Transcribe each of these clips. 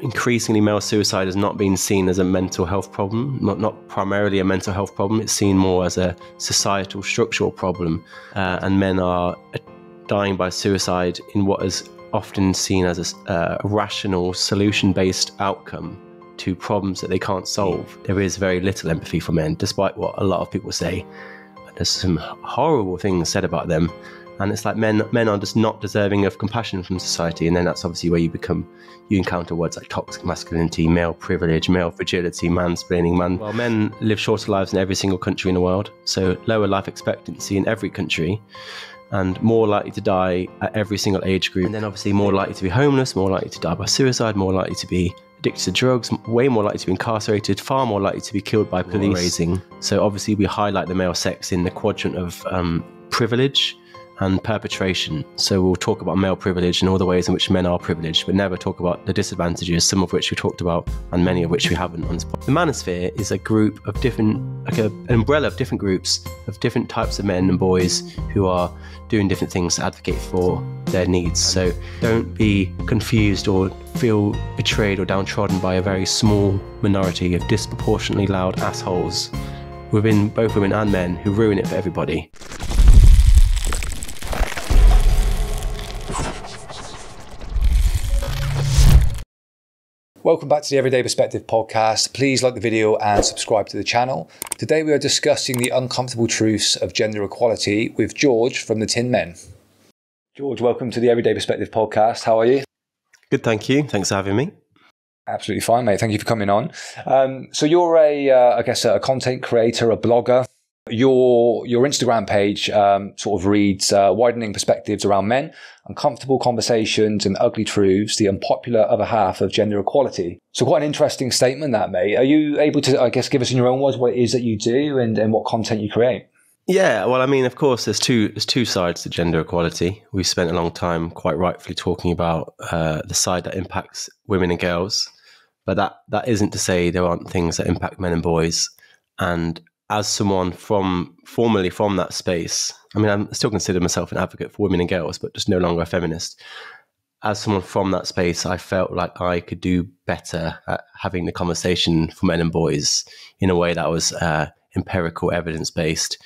increasingly male suicide has not been seen as a mental health problem, not primarily a mental health problem. It's seen more as a societal, structural problem. And men are dying by suicide in what is often seen as a rational, solution-based outcome to problems that they can't solve. There is very little empathy for men, despite what a lot of people say. There's some horrible things said about them. And it's like men are just not deserving of compassion from society. And then that's obviously where you encounter words like toxic masculinity, male privilege, male fragility, mansplaining, man. Well, men live shorter lives in every single country in the world. So lower life expectancy in every country and more likely to die at every single age group. And then obviously more likely to be homeless, more likely to die by suicide, more likely to be addicted to drugs, way more likely to be incarcerated, far more likely to be killed by police. Raising. So obviously we highlight the male sex in the quadrant of privilege and perpetration. So we'll talk about male privilege and all the ways in which men are privileged, but never talk about the disadvantages, some of which we talked about and many of which we haven't on this podcast. The manosphere is a group of different, like an umbrella of different groups of different types of men and boys who are doing different things to advocate for their needs. So don't be confused or feel betrayed or downtrodden by a very small minority of disproportionately loud assholes within both women and men who ruin it for everybody. Welcome back to the Everyday Perspective podcast. Please like the video and subscribe to the channel. Today we are discussing the uncomfortable truths of gender equality with George from The Tin Men. George, welcome to the Everyday Perspective podcast. How are you? Good, thank you. Thanks for having me. Absolutely fine, mate. Thank you for coming on. So you're a content creator, a blogger. Your Instagram page sort of reads widening perspectives around men, uncomfortable conversations and ugly truths, the unpopular other half of gender equality. So quite an interesting statement that, mate. Are you able to, I guess, give us in your own words what it is that you do and what content you create? Yeah, well, I mean, of course, there's two sides to gender equality. We've spent a long time, quite rightfully, talking about the side that impacts women and girls, but that isn't to say there aren't things that impact men and boys. And as someone formerly from that space, I mean, I still consider myself an advocate for women and girls, but just no longer a feminist. As someone from that space, I felt like I could do better at having the conversation for men and boys in a way that was empirical, evidence-based,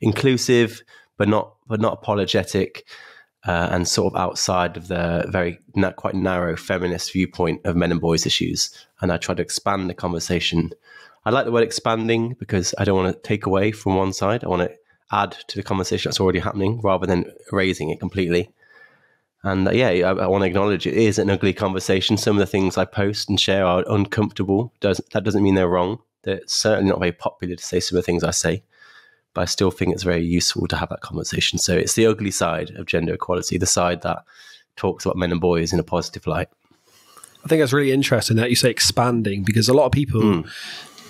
inclusive, but not apologetic, and sort of outside of the very quite narrow feminist viewpoint of men and boys issues. And I tried to expand the conversation. I like the word expanding because I don't want to take away from one side. I want to add to the conversation that's already happening rather than erasing it completely. And I want to acknowledge it is an ugly conversation. Some of the things I post and share are uncomfortable. That doesn't mean they're wrong. They're certainly not very popular to say some of the things I say, but I still think it's very useful to have that conversation. So it's the ugly side of gender equality, the side that talks about men and boys in a positive light. I think that's really interesting that you say expanding, because a lot of people...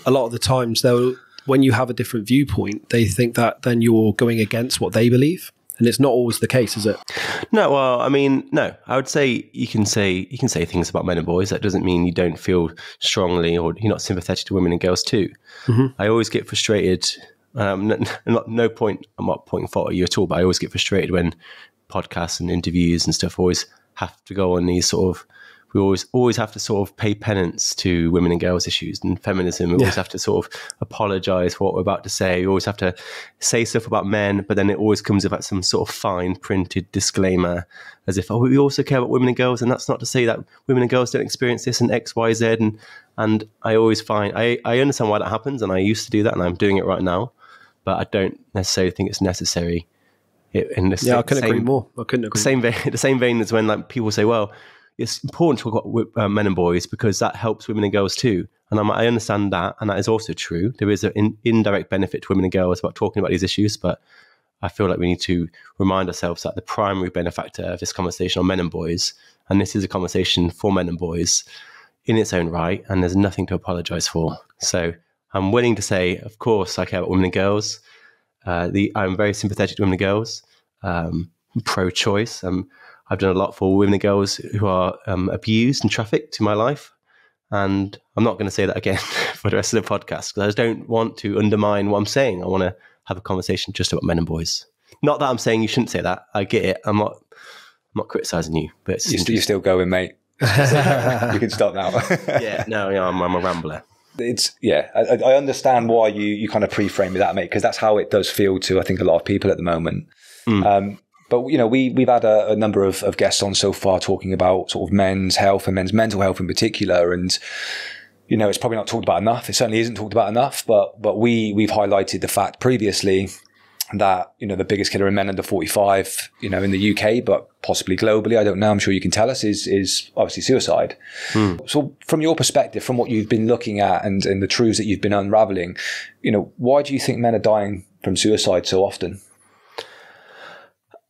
A lot of the times, when you have a different viewpoint, they think that then you're going against what they believe. And it's not always the case, is it? No, well, I mean, no. I would say you can say things about men and boys. That doesn't mean you don't feel strongly or you're not sympathetic to women and girls too. Mm-hmm. I always get frustrated. I'm not pointing fault at you at all, but I always get frustrated when podcasts and interviews and stuff always have to go on these sort of... We always have to sort of pay penance to women and girls issues and feminism. We always have to sort of apologize for what we're about to say. We always have to say stuff about men, but then it always comes about some sort of fine printed disclaimer as if, oh, we also care about women and girls. And that's not to say that women and girls don't experience this and X, Y, Z. And I always find, I understand why that happens. And I used to do that and I'm doing it right now, but I don't necessarily think it's necessary. The same vein as when like people say, well, it's important to talk about men and boys because that helps women and girls too. And I understand that. And that is also true. There is an indirect benefit to women and girls about talking about these issues. But I feel like we need to remind ourselves that the primary benefactor of this conversation are men and boys. And this is a conversation for men and boys in its own right. And there's nothing to apologize for. So I'm willing to say, of course, I care about women and girls. I'm very sympathetic to women and girls, pro-choice. I've done a lot for women and girls who are abused and trafficked in my life. And I'm not going to say that again for the rest of the podcast because I just don't want to undermine what I'm saying. I want to have a conversation just about men and boys. Not that I'm saying you shouldn't say that. I get it. I'm not criticizing you. But you're still going, mate. So you can stop now. Yeah, no, yeah, I'm a rambler. It's, yeah, I understand why you kind of pre-frame that, mate, because that's how it does feel to, I think, a lot of people at the moment. Mm. But, you know, we've had a number of guests on so far talking about sort of men's health and men's mental health in particular. And, you know, it's probably not talked about enough. It certainly isn't talked about enough, but we've highlighted the fact previously that, you know, the biggest killer in men under 45, you know, in the UK, but possibly globally, I don't know, I'm sure you can tell us, is obviously suicide. Mm. So from your perspective, from what you've been looking at and the truths that you've been unraveling, you know, why do you think men are dying from suicide so often?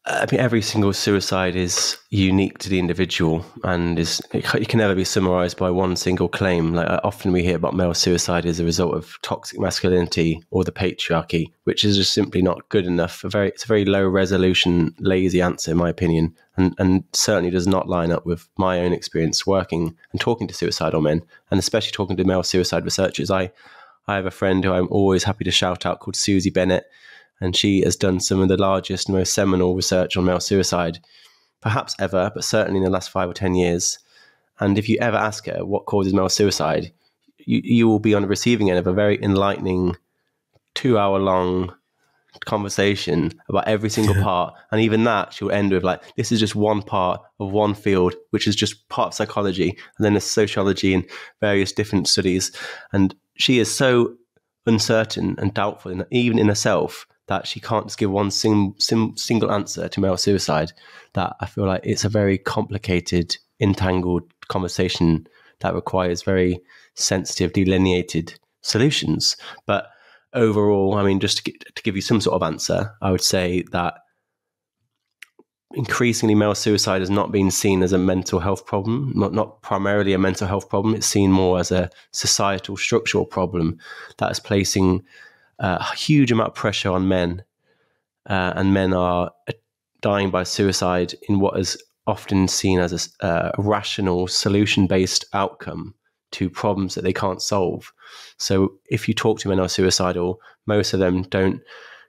I mean, every single suicide is unique to the individual and it can never be summarized by one single claim. Like often we hear about male suicide as a result of toxic masculinity or the patriarchy, which is just simply not good enough. It's a very low resolution, lazy answer, in my opinion, and certainly does not line up with my own experience working and talking to suicidal men, and especially talking to male suicide researchers. I have a friend who I'm always happy to shout out called Susie Bennett, and she has done some of the largest and most seminal research on male suicide, perhaps ever, but certainly in the last 5 or 10 years. And if you ever ask her what causes male suicide, you will be on the receiving end of a very enlightening 2-hour-long conversation about every single part. And even that, she'll end with like, this is just one part of one field, which is just part of psychology. And then there's sociology and various different studies. And she is so uncertain and doubtful, even in herself, that she can't just give one single answer to male suicide, that I feel like it's a very complicated, entangled conversation that requires very sensitive, delineated solutions. But overall, I mean, just to give you some sort of answer, I would say that increasingly male suicide has not been seen as a mental health problem, not primarily a mental health problem. It's seen more as a societal, structural problem that is placing a huge amount of pressure on men, and men are dying by suicide in what is often seen as a rational, solution-based outcome to problems that they can't solve. So if you talk to men who are suicidal, most of them don't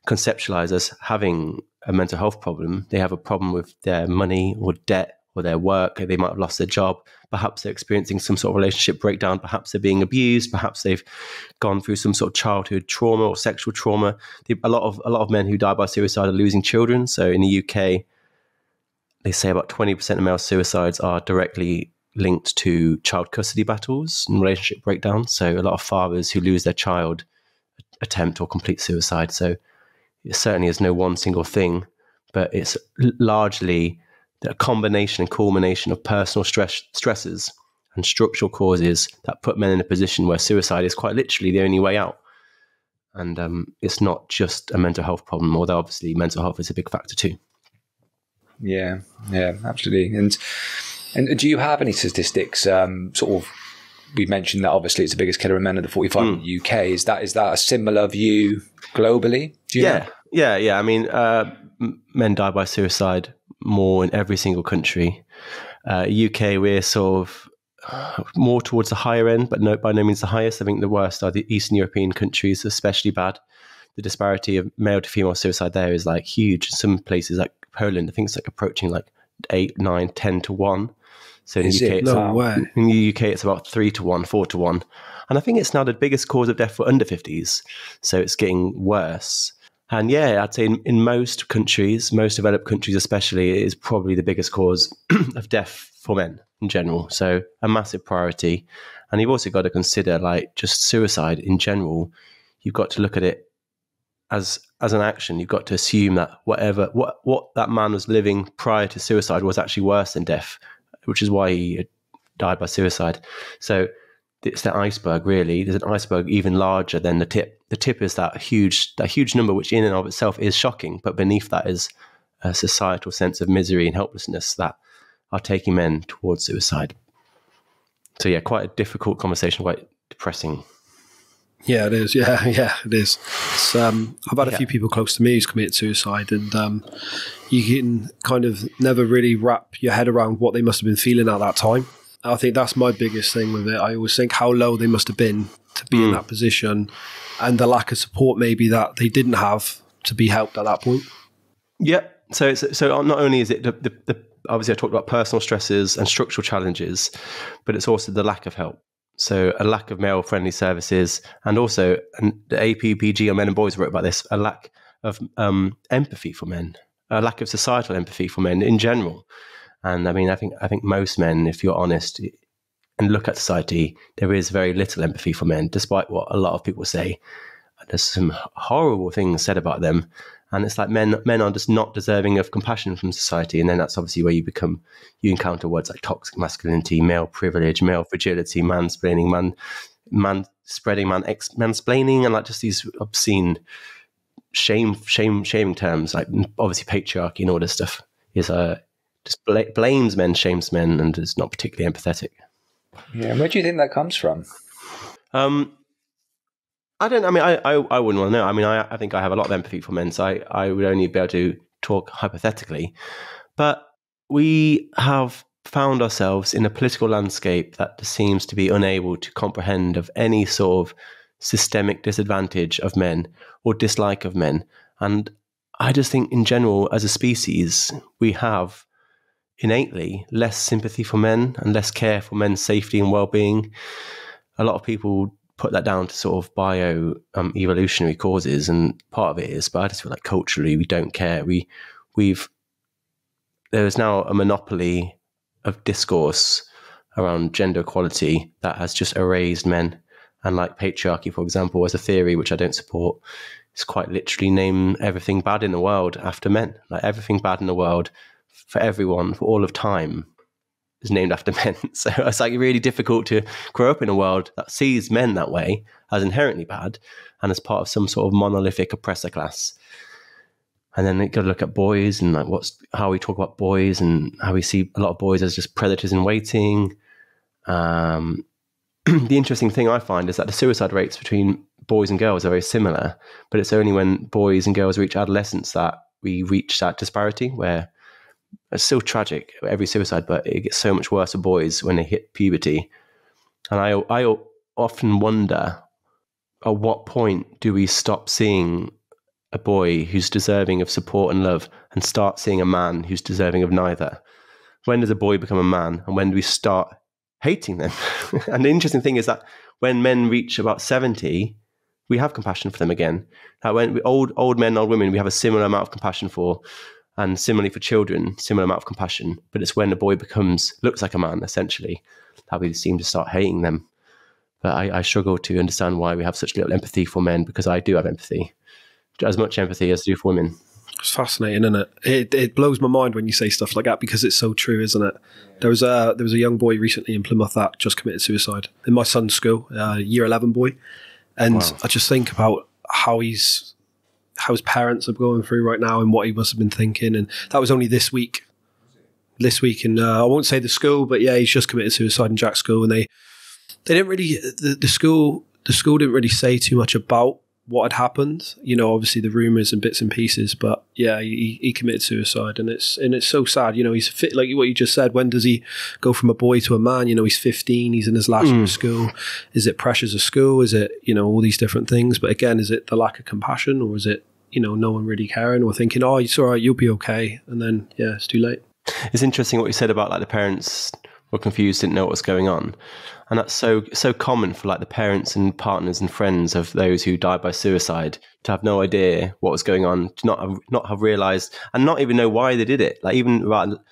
conceptualize as having a mental health problem. They have a problem with their money or debt or their work. They might have lost their job. Perhaps they're experiencing some sort of relationship breakdown. Perhaps they're being abused. Perhaps they've gone through some sort of childhood trauma or sexual trauma. A lot of men who die by suicide are losing children. So in the UK, they say about 20% of male suicides are directly linked to child custody battles and relationship breakdowns. So a lot of fathers who lose their child attempt or complete suicide. So it certainly is no one single thing, but it's largely a combination and culmination of personal stresses and structural causes that put men in a position where suicide is quite literally the only way out. And it's not just a mental health problem, although obviously mental health is a big factor too. Yeah, yeah, absolutely. And do you have any statistics, sort of, we mentioned that obviously it's the biggest killer in men under 45 in the UK. Is that a similar view globally? Do you know? Yeah. I mean, men die by suicide more in every single country. UK, we're sort of more towards the higher end, but by no means the highest. I think the worst are the Eastern European countries, especially bad. The disparity of male to female suicide there is like huge. Some places like Poland, I think it's like approaching like 8, 9, 10 to 1. So in the UK, it's about 3 to 1, 4 to 1. And I think it's now the biggest cause of death for under 50s. So it's getting worse. And yeah, I'd say in most countries, most developed countries especially, it is probably the biggest cause of death for men in general. So a massive priority. And you've also got to consider like just suicide in general. You've got to look at it as an action. You've got to assume that what that man was living prior to suicide was actually worse than death, which is why he died by suicide. So it's the iceberg, really. There's an iceberg even larger than the tip. The tip is that huge number, which in and of itself is shocking, but beneath that is a societal sense of misery and helplessness that are taking men towards suicide. So yeah, quite a difficult conversation, quite depressing. Yeah, it is. Yeah, it is. It's, I've had a few people close to me who's committed suicide, and you can kind of never really wrap your head around what they must have been feeling at that time. I think that's my biggest thing with it. I always think how low they must have been to be in that position, and the lack of support maybe that they didn't have to be helped at that point. Yeah. So not only is it the obviously I talked about personal stresses and structural challenges, but it's also the lack of help. So a lack of male-friendly services, and also, and the APPG on men and boys wrote about this, a lack of empathy for men, a lack of societal empathy for men in general. And I mean, I think most men, if you're honest and look at society, there is very little empathy for men, despite what a lot of people say. There's some horrible things said about them. And it's like men are just not deserving of compassion from society. And then that's obviously where you encounter words like toxic masculinity, male privilege, male fragility, mansplaining, mansplaining, and like just these obscene shaming terms, like obviously patriarchy and all this stuff is just blames men, shames men, and is not particularly empathetic. Yeah. And where do you think that comes from? I wouldn't want to know. I mean, I think I have a lot of empathy for men, so I would only be able to talk hypothetically. But we have found ourselves in a political landscape that seems to be unable to comprehend of any sort of systemic disadvantage of men or dislike of men. And I just think in general, as a species, we have innately less sympathy for men and less care for men's safety and well-being. A lot of people put that down to sort of evolutionary causes, and part of it is, but I just feel like culturally we don't care. There is now a monopoly of discourse around gender equality that has just erased men. And like patriarchy, for example, as a theory, which I don't support, it's quite literally name everything bad in the world after men. Like everything bad in the world for everyone for all of time is named after men. So it's like really difficult to grow up in a world that sees men that way, as inherently bad and as part of some sort of monolithic oppressor class. And then you got to look at boys and like how we talk about boys and how we see a lot of boys as just predators in waiting. The interesting thing I find is that the suicide rates between boys and girls are very similar, but it's only when boys and girls reach adolescence that we reach that disparity where it's still tragic, every suicide, but it gets so much worse for boys when they hit puberty. And I often wonder, at what point do we stop seeing a boy who's deserving of support and love and start seeing a man who's deserving of neither? When does a boy become a man, and when do we start hating them? And the interesting thing is that when men reach about 70, we have compassion for them again. Now, when old men, old women, we have a similar amount of compassion for. And similarly for children, similar amount of compassion. But it's when a boy looks like a man, essentially, that we seem to start hating them. But I struggle to understand why we have such little empathy for men, because I do have empathy, as much empathy as I do for women. It's fascinating, isn't it? It blows my mind when you say stuff like that, because it's so true, isn't it? There was a young boy recently in Plymouth that just committed suicide in my son's school, a year 11 boy. And wow. I just think about how his parents are going through right now and what he must have been thinking. And that was only this week. And I won't say the school, but yeah, he's just committed suicide in Jack's school. And they didn't really, the school didn't really say too much about what had happened. You know, obviously the rumors and bits and pieces, but yeah, he committed suicide, and it's so sad. You know, he's fit, like what you just said, when does he go from a boy to a man? You know, he's 15, he's in his last year of school. Is it pressures of school? Is it, you know, all these different things? But again, is it the lack of compassion, or is it, you know, no one really caring or thinking, oh, it's all right, you'll be okay. And then, yeah, it's too late. It's interesting what you said about like the parents were confused, didn't know what was going on. And that's so common for like the parents and partners and friends of those who die by suicide to have no idea what was going on, to not have realized, and not even know why they did it. Like people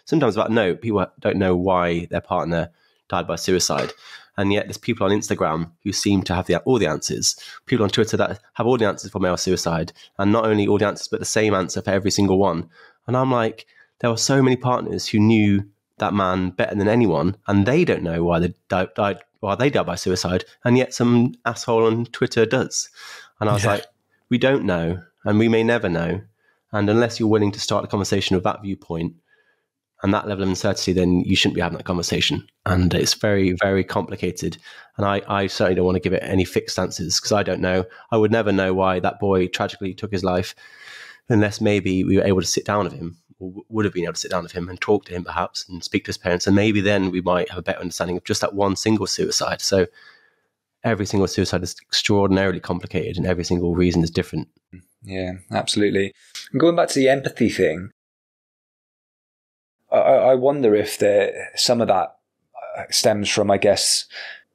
don't know why their partner died by suicide. And yet there's people on Instagram who seem to have all the answers. People on Twitter that have all the answers for male suicide, and not only all the answers, but the same answer for every single one. And I'm like, there were so many partners who knew that man better than anyone, and they don't know why they died. Why they died by suicide, and yet some asshole on Twitter does. And I was like, we don't know, and we may never know. And unless you're willing to start a conversation with that viewpoint and that level of uncertainty, then you shouldn't be having that conversation. And it's very, very complicated. And I certainly don't want to give it any fixed answers, because I don't know. I would never know why that boy tragically took his life, unless maybe we were able to sit down with him. Would have been able to sit down with him and talk to him perhaps, and speak to his parents, and maybe then we might have a better understanding of just that one single suicide. So every single suicide is extraordinarily complicated, and every single reason is different. Yeah, absolutely. And going back to the empathy thing, I wonder if there, some of that stems from, I guess,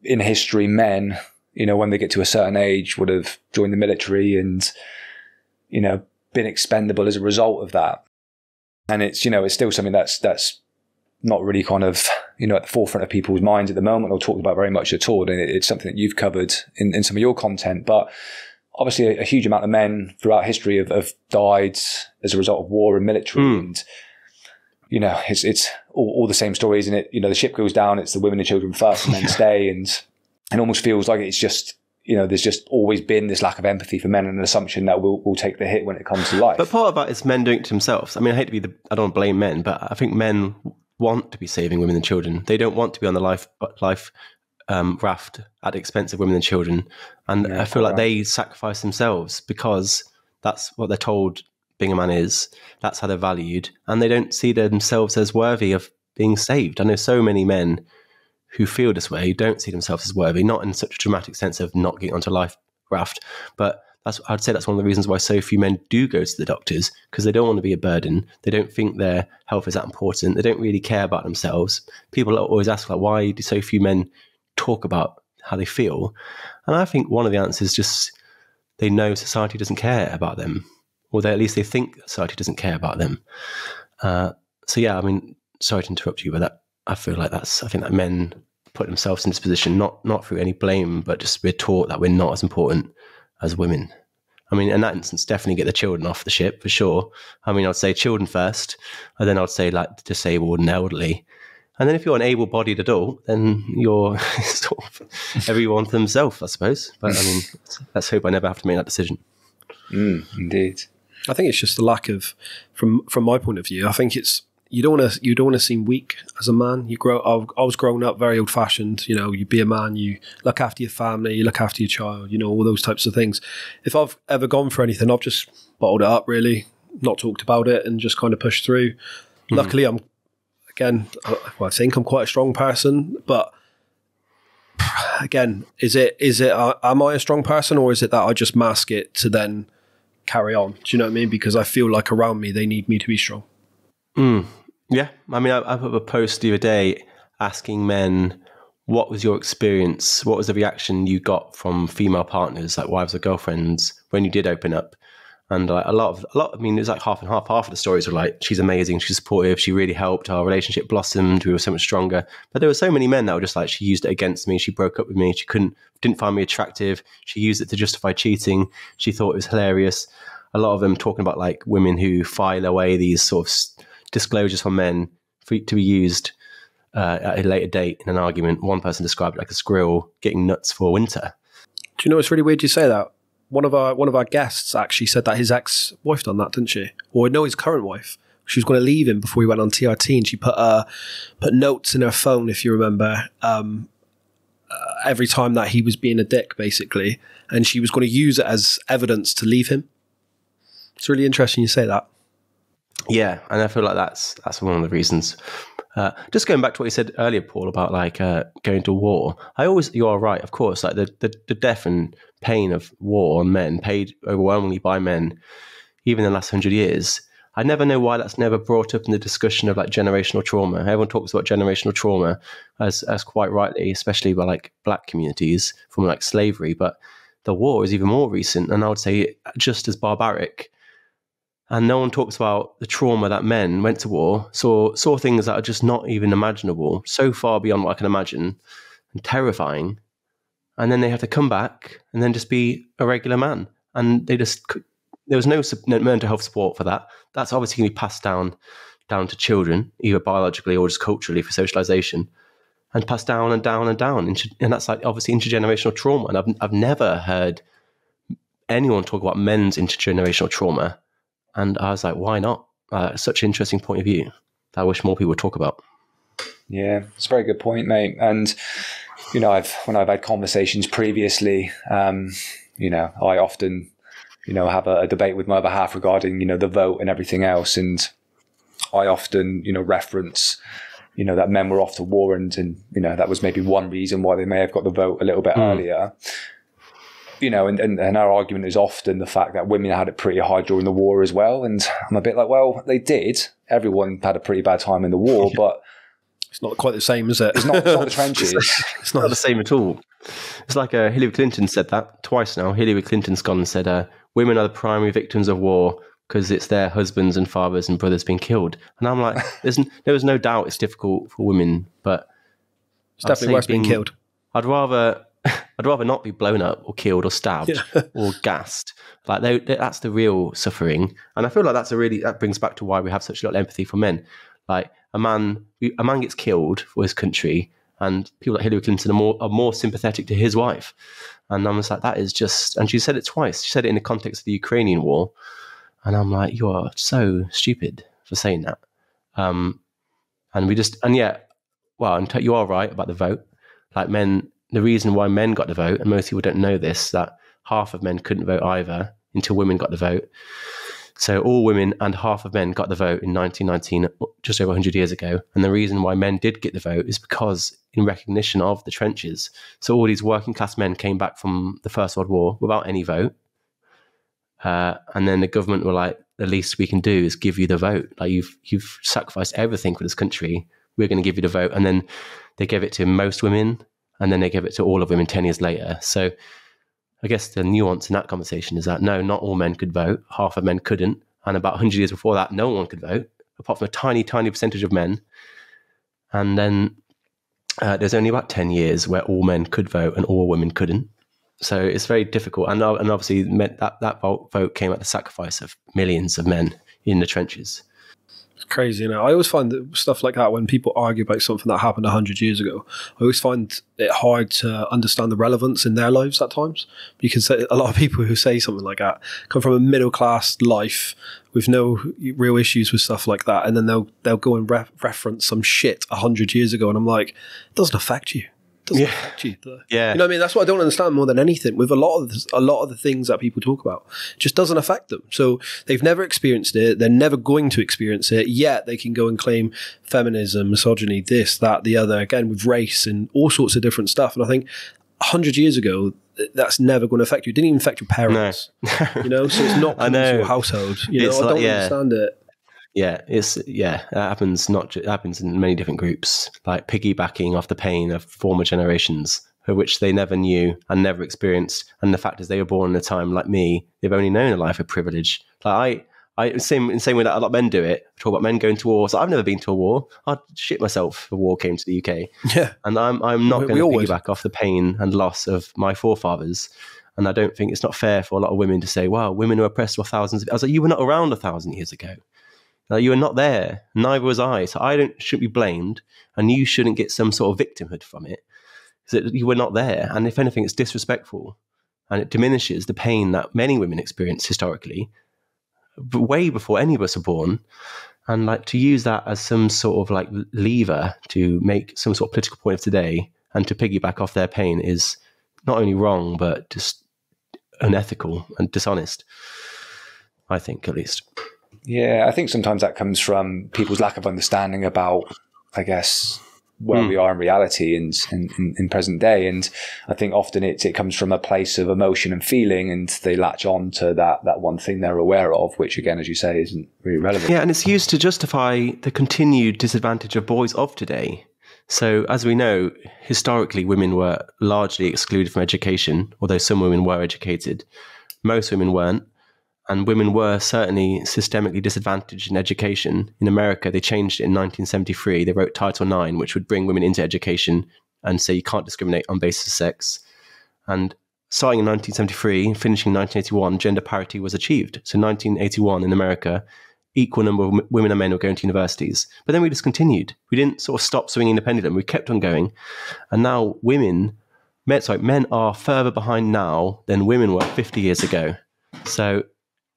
in history, men, you know, when they get to a certain age would have joined the military and, you know, been expendable as a result of that. And it's, you know, it's still something that's not really kind of, you know, at the forefront of people's minds at the moment or talked about very much at all. And it's something that you've covered in some of your content, but obviously a huge amount of men throughout history have died as a result of war and military. And, you know, it's all the same stories, and it, you know, the ship goes down, it's the women and children first and then stay, and it almost feels like it's just, you know, there's just always been this lack of empathy for men and an assumption that we'll take the hit when it comes to life. But part of that is men doing it to themselves. I mean, I hate to be the, I don't blame men, but I think men want to be saving women and children. They don't want to be on the life raft at the expense of women and children. And yeah, I feel like they sacrifice themselves because that's what they're told being a man is. That's how they're valued. And they don't see themselves as worthy of being saved. I know so many men who feel this way, who don't see themselves as worthy, not in such a dramatic sense of not getting onto a life raft, but that's, I'd say that's one of the reasons why so few men do go to the doctors, because they don't want to be a burden. They don't think their health is that important. They don't really care about themselves. People always ask, like, why do so few men talk about how they feel? And I think one of the answers is just they know society doesn't care about them, or they, at least they think society doesn't care about them. So yeah, I mean, sorry to interrupt you, but that, I feel like that's, I think that men put themselves in this position, not through any blame, but just we're taught that we're not as important as women. I mean, in that instance, definitely get the children off the ship for sure. I mean, I'd say children first, and then I'd say like disabled and elderly. And then if you're an able-bodied adult, then you're sort of everyone for themselves, I suppose. But I mean, let's hope I never have to make that decision. Indeed. I think it's just the lack of, from my point of view, I think it's, you don't want to seem weak as a man. I was growing up very old fashioned, you know, you be a man, you look after your family, you look after your child, you know, all those types of things. If I've ever gone for anything, I've just bottled it up really, not talked about it and just kind of pushed through. Luckily I think I'm quite a strong person, but again, is it am I a strong person, or is it that I just mask it to then carry on? Do you know what I mean? Because I feel like around me, they need me to be strong. Yeah. I mean, I put up a post the other day asking men, what was your experience? What was the reaction you got from female partners, like wives or girlfriends, when you did open up? And like a lot, I mean, it was like half and half. Half of the stories were like, she's amazing, she's supportive, she really helped, our relationship blossomed, we were so much stronger. But there were so many men that were just like, she used it against me, she broke up with me, she didn't find me attractive, she used it to justify cheating, she thought it was hilarious. A lot of them talking about like women who file away these sort of disclosures from men for, to be used at a later date in an argument. One person described it like a squirrel getting nuts for winter. Do you know, it's really weird you say that. One of our guests actually said that his ex-wife done that, didn't she? Or no, his current wife. She was going to leave him before he went on TRT, and she put notes in her phone, if you remember, every time that he was being a dick, basically. And she was going to use it as evidence to leave him. It's really interesting you say that. Yeah, and I feel like that's one of the reasons. Just going back to what you said earlier, Paul, about like going to war. You are right, of course. Like the death and pain of war on men, paid overwhelmingly by men, even in the last 100 years. I never know why that's never brought up in the discussion of like generational trauma. Everyone talks about generational trauma as quite rightly, especially by like black communities from like slavery. But the war is even more recent, and I would say just as barbaric. And no one talks about the trauma that men went to war, saw things that are just not even imaginable, so far beyond what I can imagine, and terrifying. And then they have to come back and then just be a regular man. And there was no mental health support for that. That's obviously going to be passed down to children, either biologically or just culturally for socialization, and passed down and down and down. And that's like obviously intergenerational trauma. And I've never heard anyone talk about men's intergenerational trauma. And I was like, why not? Such an interesting point of view that I wish more people would talk about. Yeah, it's a very good point, mate. And, you know, when I've had conversations previously, you know, I often, you know, have a debate with my other half regarding, you know, the vote and everything else. And I often, you know, reference, you know, that men were off to war and, you know, that was maybe one reason why they may have got the vote a little bit earlier. you know, and her argument is often the fact that women had it pretty hard during the war as well. And I'm a bit like, well, they did. Everyone had a pretty bad time in the war, but it's not quite the same, is it? It's not the trenches. It's not the same at all. It's like Hillary Clinton said that twice now. Hillary Clinton's gone and said, women are the primary victims of war because it's their husbands and fathers and brothers being killed. And I'm like, there was no doubt it's difficult for women, but it's definitely worse being killed. I'd rather not be blown up or killed or stabbed or gassed. Like that's the real suffering. And I feel like that brings back to why we have such little empathy for men. Like a man gets killed for his country, and people like Hillary Clinton are more sympathetic to his wife. And I'm just like, that is just, and she said it twice. She said it in the context of the Ukrainian war. And I'm like, you are so stupid for saying that. And you are right about the vote. Like men, the reason why men got the vote, and most people don't know this, that half of men couldn't vote either until women got the vote. So all women and half of men got the vote in 1919, just over 100 years ago. And the reason why men did get the vote is because in recognition of the trenches. So all these working class men came back from the First World War without any vote. And then the government were like, the least we can do is give you the vote. Like you've sacrificed everything for this country. We're going to give you the vote. And then they gave it to most women, and then they gave it to all of women 10 years later. So I guess the nuance in that conversation is that no, not all men could vote. Half of men couldn't. And about 100 years before that, no one could vote, apart from a tiny, tiny percentage of men. And then there's only about 10 years where all men could vote and all women couldn't. So it's very difficult. And obviously that vote came at the sacrifice of millions of men in the trenches. It's crazy, you know. I always find that stuff like that, when people argue about something that happened 100 years ago, I always find it hard to understand the relevance in their lives at times, because a lot of people who say something like that come from a middle-class life with no real issues with stuff like that, and then they'll go and reference some shit 100 years ago, and I'm like, it doesn't affect you. Yeah, you know what I mean? That's what I don't understand more than anything with a lot of the things that people talk about. It just doesn't affect them. So they've never experienced it. They're never going to experience it. Yet they can go and claim feminism, misogyny, this, that, the other, again, with race and all sorts of different stuff. And I think 100 years ago, that's never going to affect you. It didn't even affect your parents. No. You know, so it's not coming to your household. You know, I don't understand it. Yeah, it happens in many different groups, like piggybacking off the pain of former generations, of which they never knew and never experienced. And the fact is, they were born in a time like me; they've only known a life of privilege. Like same way that a lot of men do it. I talk about men going to war. So I've never been to a war. I'd shit myself if a war came to the UK. Yeah, and I'm not going to piggyback off the pain and loss of my forefathers. And I don't think it's not fair for a lot of women to say, "Wow, women were oppressed for thousands of." I was like, "You were not around 1,000 years ago." You were not there. Neither was I. So I shouldn't be blamed, and you shouldn't get some sort of victimhood from it. So you were not there. And if anything, it's disrespectful, and it diminishes the pain that many women experience historically, but way before any of us are born. And like to use that as some sort of like lever to make some sort of political point of today and to piggyback off their pain is not only wrong, but just unethical and dishonest, I think, at least. Yeah, I think sometimes that comes from people's lack of understanding about, I guess, where we are in reality and in present day. And I think often it comes from a place of emotion and feeling, and they latch on to that one thing they're aware of, which, again, as you say, isn't really relevant. Yeah, and it's used to justify the continued disadvantage of boys of today. So as we know, historically, women were largely excluded from education, although some women were educated. Most women weren't. And women were certainly systemically disadvantaged in education. In America, they changed it in 1973. They wrote Title IX, which would bring women into education and say you can't discriminate on basis of sex. And starting in 1973 and finishing in 1981, gender parity was achieved. So 1981 in America, equal number of women and men were going to universities. But then we just continued. We didn't sort of stop swinging the pendulum. We kept on going. And now men are further behind now than women were 50 years ago.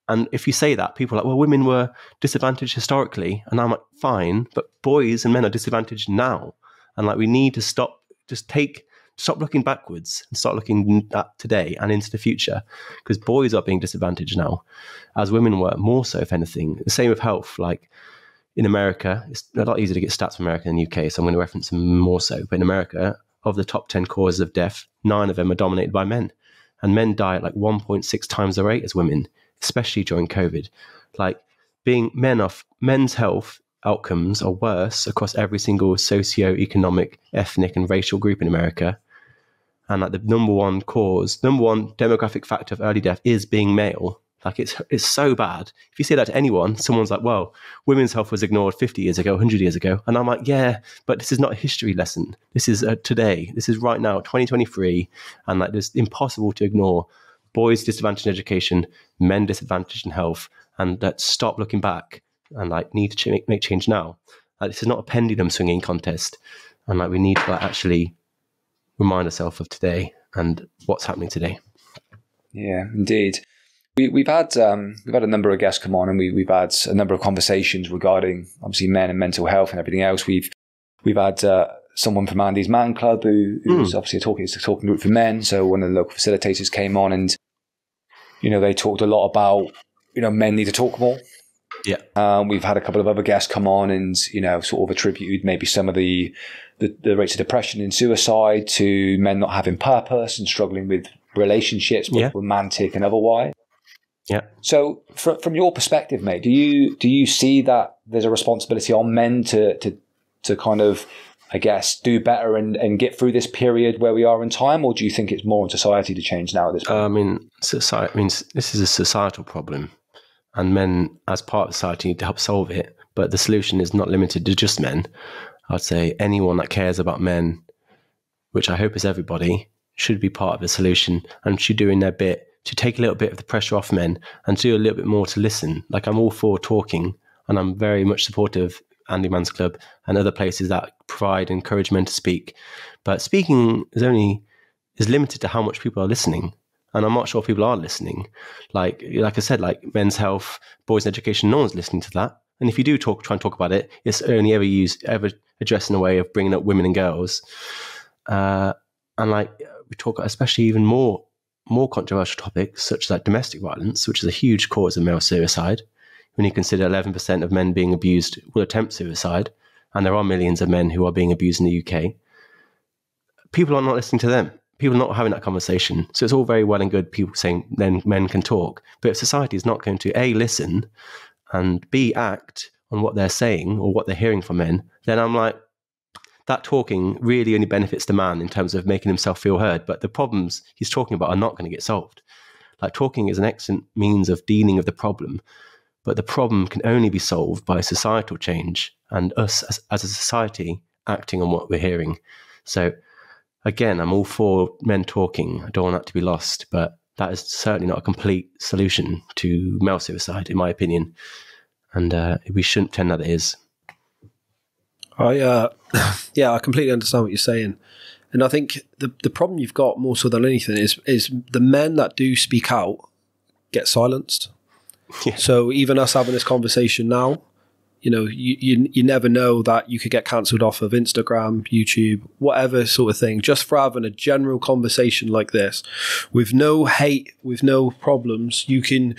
And if you say that, people are like, well, women were disadvantaged historically. And I'm like, fine, but boys and men are disadvantaged now. And like, we need to stop looking backwards and start looking at today and into the future, because boys are being disadvantaged now, as women were more so, if anything. The same with health. Like in America, it's a lot easier to get stats from America than the UK, so I'm going to reference them more so. But in America, of the top 10 causes of death, 9 of them are dominated by men. And men die at like 1.6 times the rate as women, especially during COVID. Like men's health outcomes are worse across every single socio-economic, ethnic and racial group in America. And like the number one demographic factor of early death is being male. Like it's so bad. If you say that to anyone, someone's like, well, women's health was ignored 50 years ago, 100 years ago. And I'm like, yeah, but this is not a history lesson. This is today. This is right now, 2023. And like, it's impossible to ignore boys disadvantaged in education, men disadvantaged in health, and that stop looking back and like need to make change now. Like this is not a pendulum swinging contest. And like, we need to like, actually remind ourselves of today and what's happening today. Yeah, indeed. We've had a number of guests come on, and we've had a number of conversations regarding obviously men and mental health and everything else. We've had someone from Andy's Man Club who's obviously a talking group for men. So one of the local facilitators came on, and they talked a lot about men need to talk more. Yeah. We've had a couple of other guests come on, and sort of attributed maybe some of the rates of depression and suicide to men not having purpose and struggling with relationships, both romantic and otherwise. Yeah. So from your perspective, mate, do you see that there's a responsibility on men to kind of, I guess, do better and get through this period where we are in time? Or do you think it's more on society to change now at this point? This is a societal problem, and men as part of society need to help solve it. But the solution is not limited to just men. I'd say anyone that cares about men, which I hope is everybody, should be part of the solution and should do in their bit to take a little bit of the pressure off men and do a little bit more to listen. Like I'm all for talking, and I'm very much supportive of Andy Man's Club and other places that provide and encourage men to speak. But speaking is limited to how much people are listening. And I'm not sure people are listening. Like I said, like men's health, boys' education, no one's listening to that. And if you do try and talk about it, it's only ever addressed in a way of bringing up women and girls. And like we talk, especially even more controversial topics such as like domestic violence, which is a huge cause of male suicide. When you consider 11% of men being abused will attempt suicide, and there are millions of men who are being abused in the UK, people are not listening to them. People are not having that conversation. So it's all very well and good people saying then men can talk, but if society is not going to A, listen, and B, act on what they're saying or what they're hearing from men, then I'm like, that talking really only benefits the man in terms of making himself feel heard, but the problems he's talking about are not going to get solved. Like talking is an excellent means of dealing with the problem, but the problem can only be solved by societal change and us as a society acting on what we're hearing. So again, I'm all for men talking. I don't want that to be lost, but that is certainly not a complete solution to male suicide, in my opinion. And we shouldn't pretend that it is. I completely understand what you're saying. And I think the problem you've got more so than anything is the men that do speak out get silenced. Yeah. So even us having this conversation now, you never know that you could get cancelled off of Instagram, YouTube, whatever sort of thing, just for having a general conversation like this with no hate, with no problems. You can,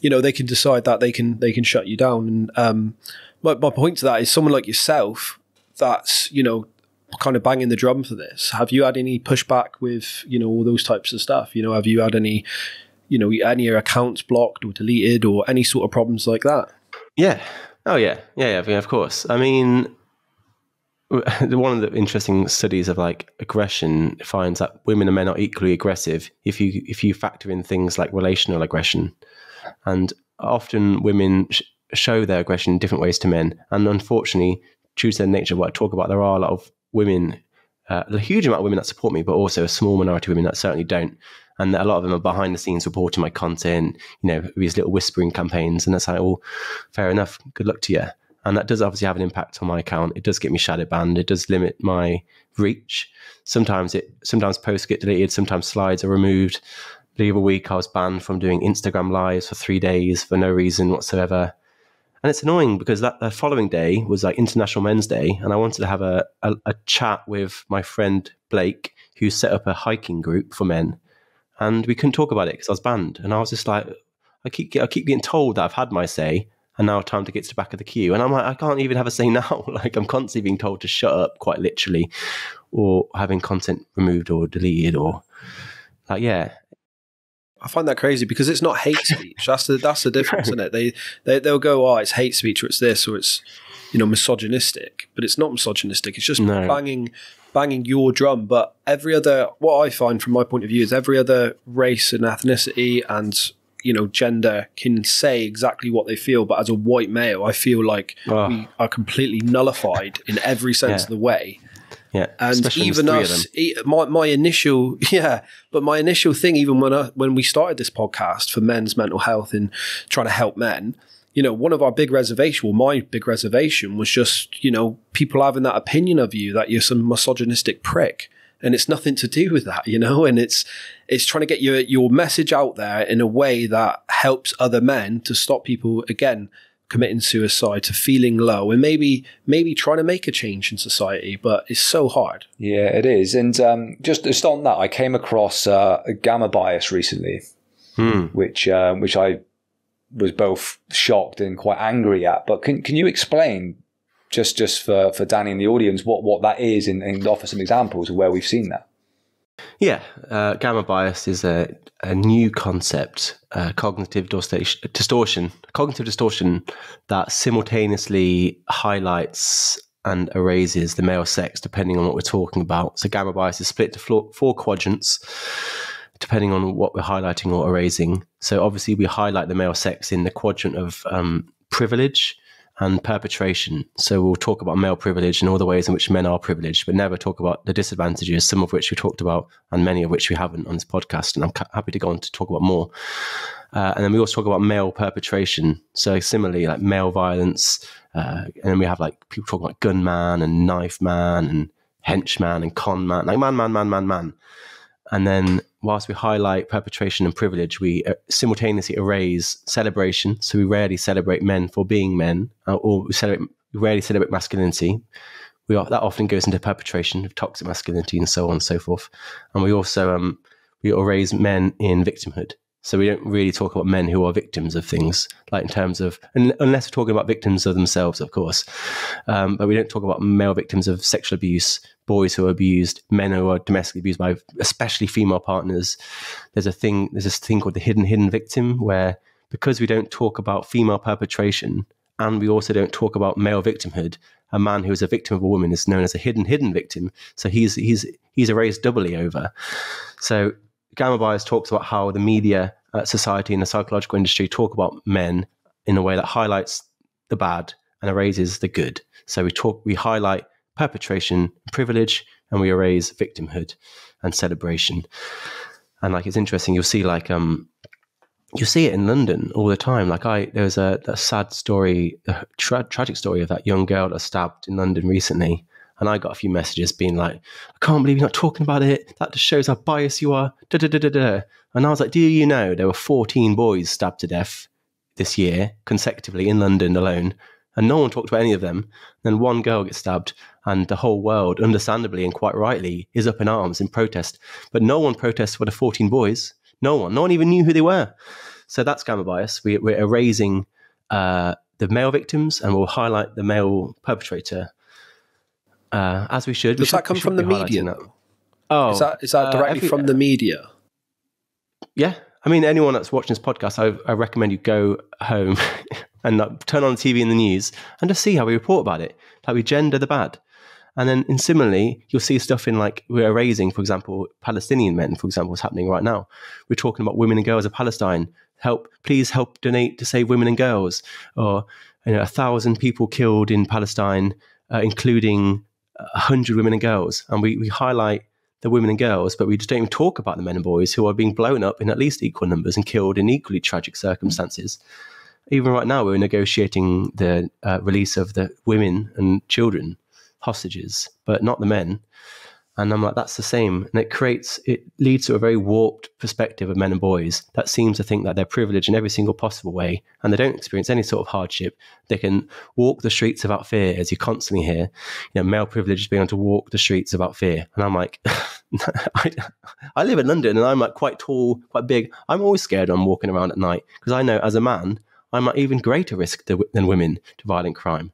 they can decide that they can shut you down. And my point to that is someone like yourself that's, kind of banging the drum for this. Have you had any pushback with, all those types of stuff? Have you had any, any accounts blocked or deleted or any sort of problems like that? Yeah. Oh, yeah. Yeah, of course. I mean, one of the interesting studies of like aggression finds that women and men are equally aggressive if you factor in things like relational aggression. And often women show their aggression in different ways to men. And unfortunately, due to their nature, what I talk about, there are a lot of women, a huge amount of women that support me, but also a small minority of women that certainly don't. And a lot of them are behind the scenes reporting my content, these little whispering campaigns. And that's like, oh, fair enough. Good luck to you. And that does obviously have an impact on my account. It does get me shadow banned. It does limit my reach. Sometimes posts get deleted. Sometimes slides are removed. The other week I was banned from doing Instagram lives for 3 days for no reason whatsoever. And it's annoying because the following day was like International Men's Day. And I wanted to have a chat with my friend Blake, who set up a hiking group for men. And we couldn't talk about it because I was banned. And I was just like, I keep getting told that I've had my say and now time to get to the back of the queue. And I'm like, I can't even have a say now. Like I'm constantly being told to shut up, quite literally, or having content removed or deleted or like, yeah. I find that crazy because it's not hate speech. That's the difference, isn't it? They'll go, oh, it's hate speech, or it's this, or it's, you know, misogynistic. But it's not misogynistic. It's just banging your drum. But every other, what I find from my point of view is every other race and ethnicity and, you know, gender can say exactly what they feel. But as a white male, I feel like we are completely nullified in every sense of the way. Yeah, and even us, my initial thing, even when we started this podcast for men's mental health and trying to help men, you know, one of our big reservation, well, my big reservation was just, you know, people having that opinion of you that you're some misogynistic prick, and it's nothing to do with that, you know, and it's trying to get your message out there in a way that helps other men to stop people again committing suicide, to feeling low, and maybe trying to make a change in society, but it's so hard. Yeah, it is. And just on that, I came across a gamma bias recently, which I was both shocked and quite angry at. But can you explain just for Danny and the audience what that is, and offer some examples of where we've seen that? Yeah, gamma bias is a new concept, cognitive distortion that simultaneously highlights and erases the male sex depending on what we're talking about. So gamma bias is split to four quadrants depending on what we're highlighting or erasing. So obviously we highlight the male sex in the quadrant of privilege and perpetration. So we'll talk about male privilege and all the ways in which men are privileged, but never talk about the disadvantages, some of which we talked about and many of which we haven't on this podcast. And I'm happy to go on to talk about more. And then we also talk about male perpetration. So similarly, like male violence. And then we have like people talking about gunman and knife man and henchman and con man, like man. And then whilst we highlight perpetration and privilege, we simultaneously erase celebration. So we rarely celebrate men for being men, or we rarely celebrate masculinity. That often goes into perpetration of toxic masculinity and so on and so forth. And we also we erase men in victimhood. So we don't really talk about men who are victims of things, like in terms of, unless we're talking about victims of themselves, of course. But we don't talk about male victims of sexual abuse, boys who are abused, men who are domestically abused by especially female partners. There's this thing called the hidden victim, where because we don't talk about female perpetration and we also don't talk about male victimhood, a man who is a victim of a woman is known as a hidden victim. So he's erased doubly over. So gamma bias talks about how the media, society, and the psychological industry talk about men in a way that highlights the bad and erases the good. So we highlight perpetration, privilege, and we erase victimhood and celebration. And like, it's interesting, you'll see like you see it in London all the time. Like there was a sad story, a tragic story of that young girl that was stabbed in London recently. And I got a few messages being like, I can't believe you're not talking about it. That just shows how biased you are. Da, da, da, da, da. And I was like, do you know there were 14 boys stabbed to death this year consecutively in London alone? And no one talked about any of them. Then one girl gets stabbed and the whole world, understandably and quite rightly, is up in arms in protest. But no one protests for the 14 boys. No one even knew who they were. So that's gamma bias. We're erasing the male victims, and we'll highlight the male perpetrator. As we should. Does that come from the media? Is that directly from the media? Yeah. I mean, anyone that's watching this podcast, I recommend you go home and turn on the TV and the news and just see how we report about it, how we gender the bad. And then similarly, you'll see stuff in like, we're erasing, for example, Palestinian men, for example, what's happening right now. We're talking about women and girls of Palestine. Please help donate to save women and girls. Or, you know, 1,000 people killed in Palestine, including 100 women and girls, and we highlight the women and girls, but we just don't even talk about the men and boys who are being blown up in at least equal numbers and killed in equally tragic circumstances. Even right now, we're negotiating the release of the women and children hostages, but not the men. And I'm like, that's the same. And it leads to a very warped perspective of men and boys that seems to think that they're privileged in every single possible way, and they don't experience any sort of hardship. They can walk the streets without fear, as you constantly hear, you know, male privilege is being able to walk the streets without fear. And I'm like, I live in London and I'm like quite tall, quite big. I'm always scared when I'm walking around at night because I know as a man, I'm at even greater risk than women to violent crime.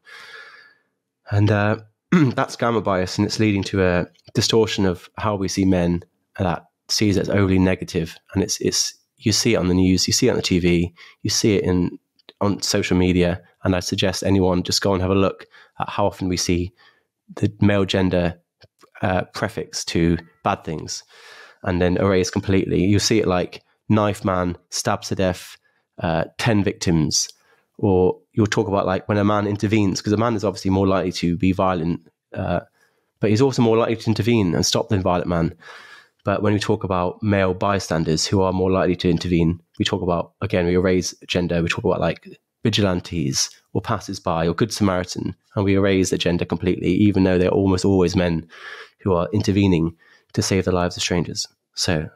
And, that's gamma bias, and it's leading to a distortion of how we see men that sees it as overly negative, and it's you see it on the news, you see it on the TV, you see it on social media. And I'd suggest anyone just go and have a look at how often we see the male gender prefix to bad things, and then erase completely. You'll see it like knife man, stabbed to death, 10 victims. Or you'll talk about like when a man intervenes, because a man is obviously more likely to be violent, but he's also more likely to intervene and stop the violent man. But when we talk about male bystanders who are more likely to intervene, we talk about, again, we erase gender. We talk about like vigilantes or passers-by or Good Samaritan, and we erase the gender completely, even though they're almost always men who are intervening to save the lives of strangers. So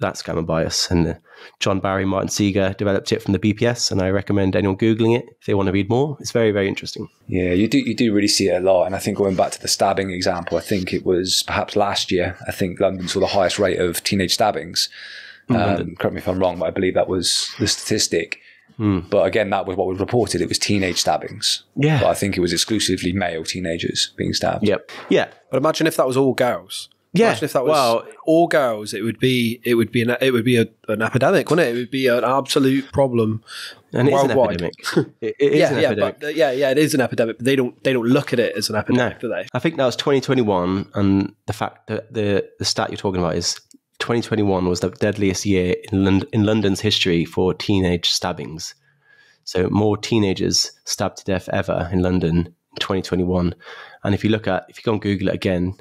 that's gamma bias. And John Barry, Martin Seeger developed it from the BPS, and I recommend anyone Googling it if they want to read more. It's very, very interesting. Yeah, you do really see it a lot. And I think going back to the stabbing example, I think it was perhaps last year, I think London saw the highest rate of teenage stabbings. Correct me if I'm wrong, but I believe that was the statistic. But again, that was what was reported. It was teenage stabbings. Yeah. But I think it was exclusively male teenagers being stabbed. Yep. Yeah. But imagine if that was all girls. Yeah. Imagine if that was all girls, it would be an epidemic, wouldn't it? It would be an absolute problem and worldwide. It is an epidemic. It is an epidemic. But, it is an epidemic. But they don't look at it as an epidemic, do they? I think that was 2021, and the fact that the stat you're talking about is 2021 was the deadliest year in London's history for teenage stabbings. So more teenagers stabbed to death ever in London in 2021. And if you go and Google it again,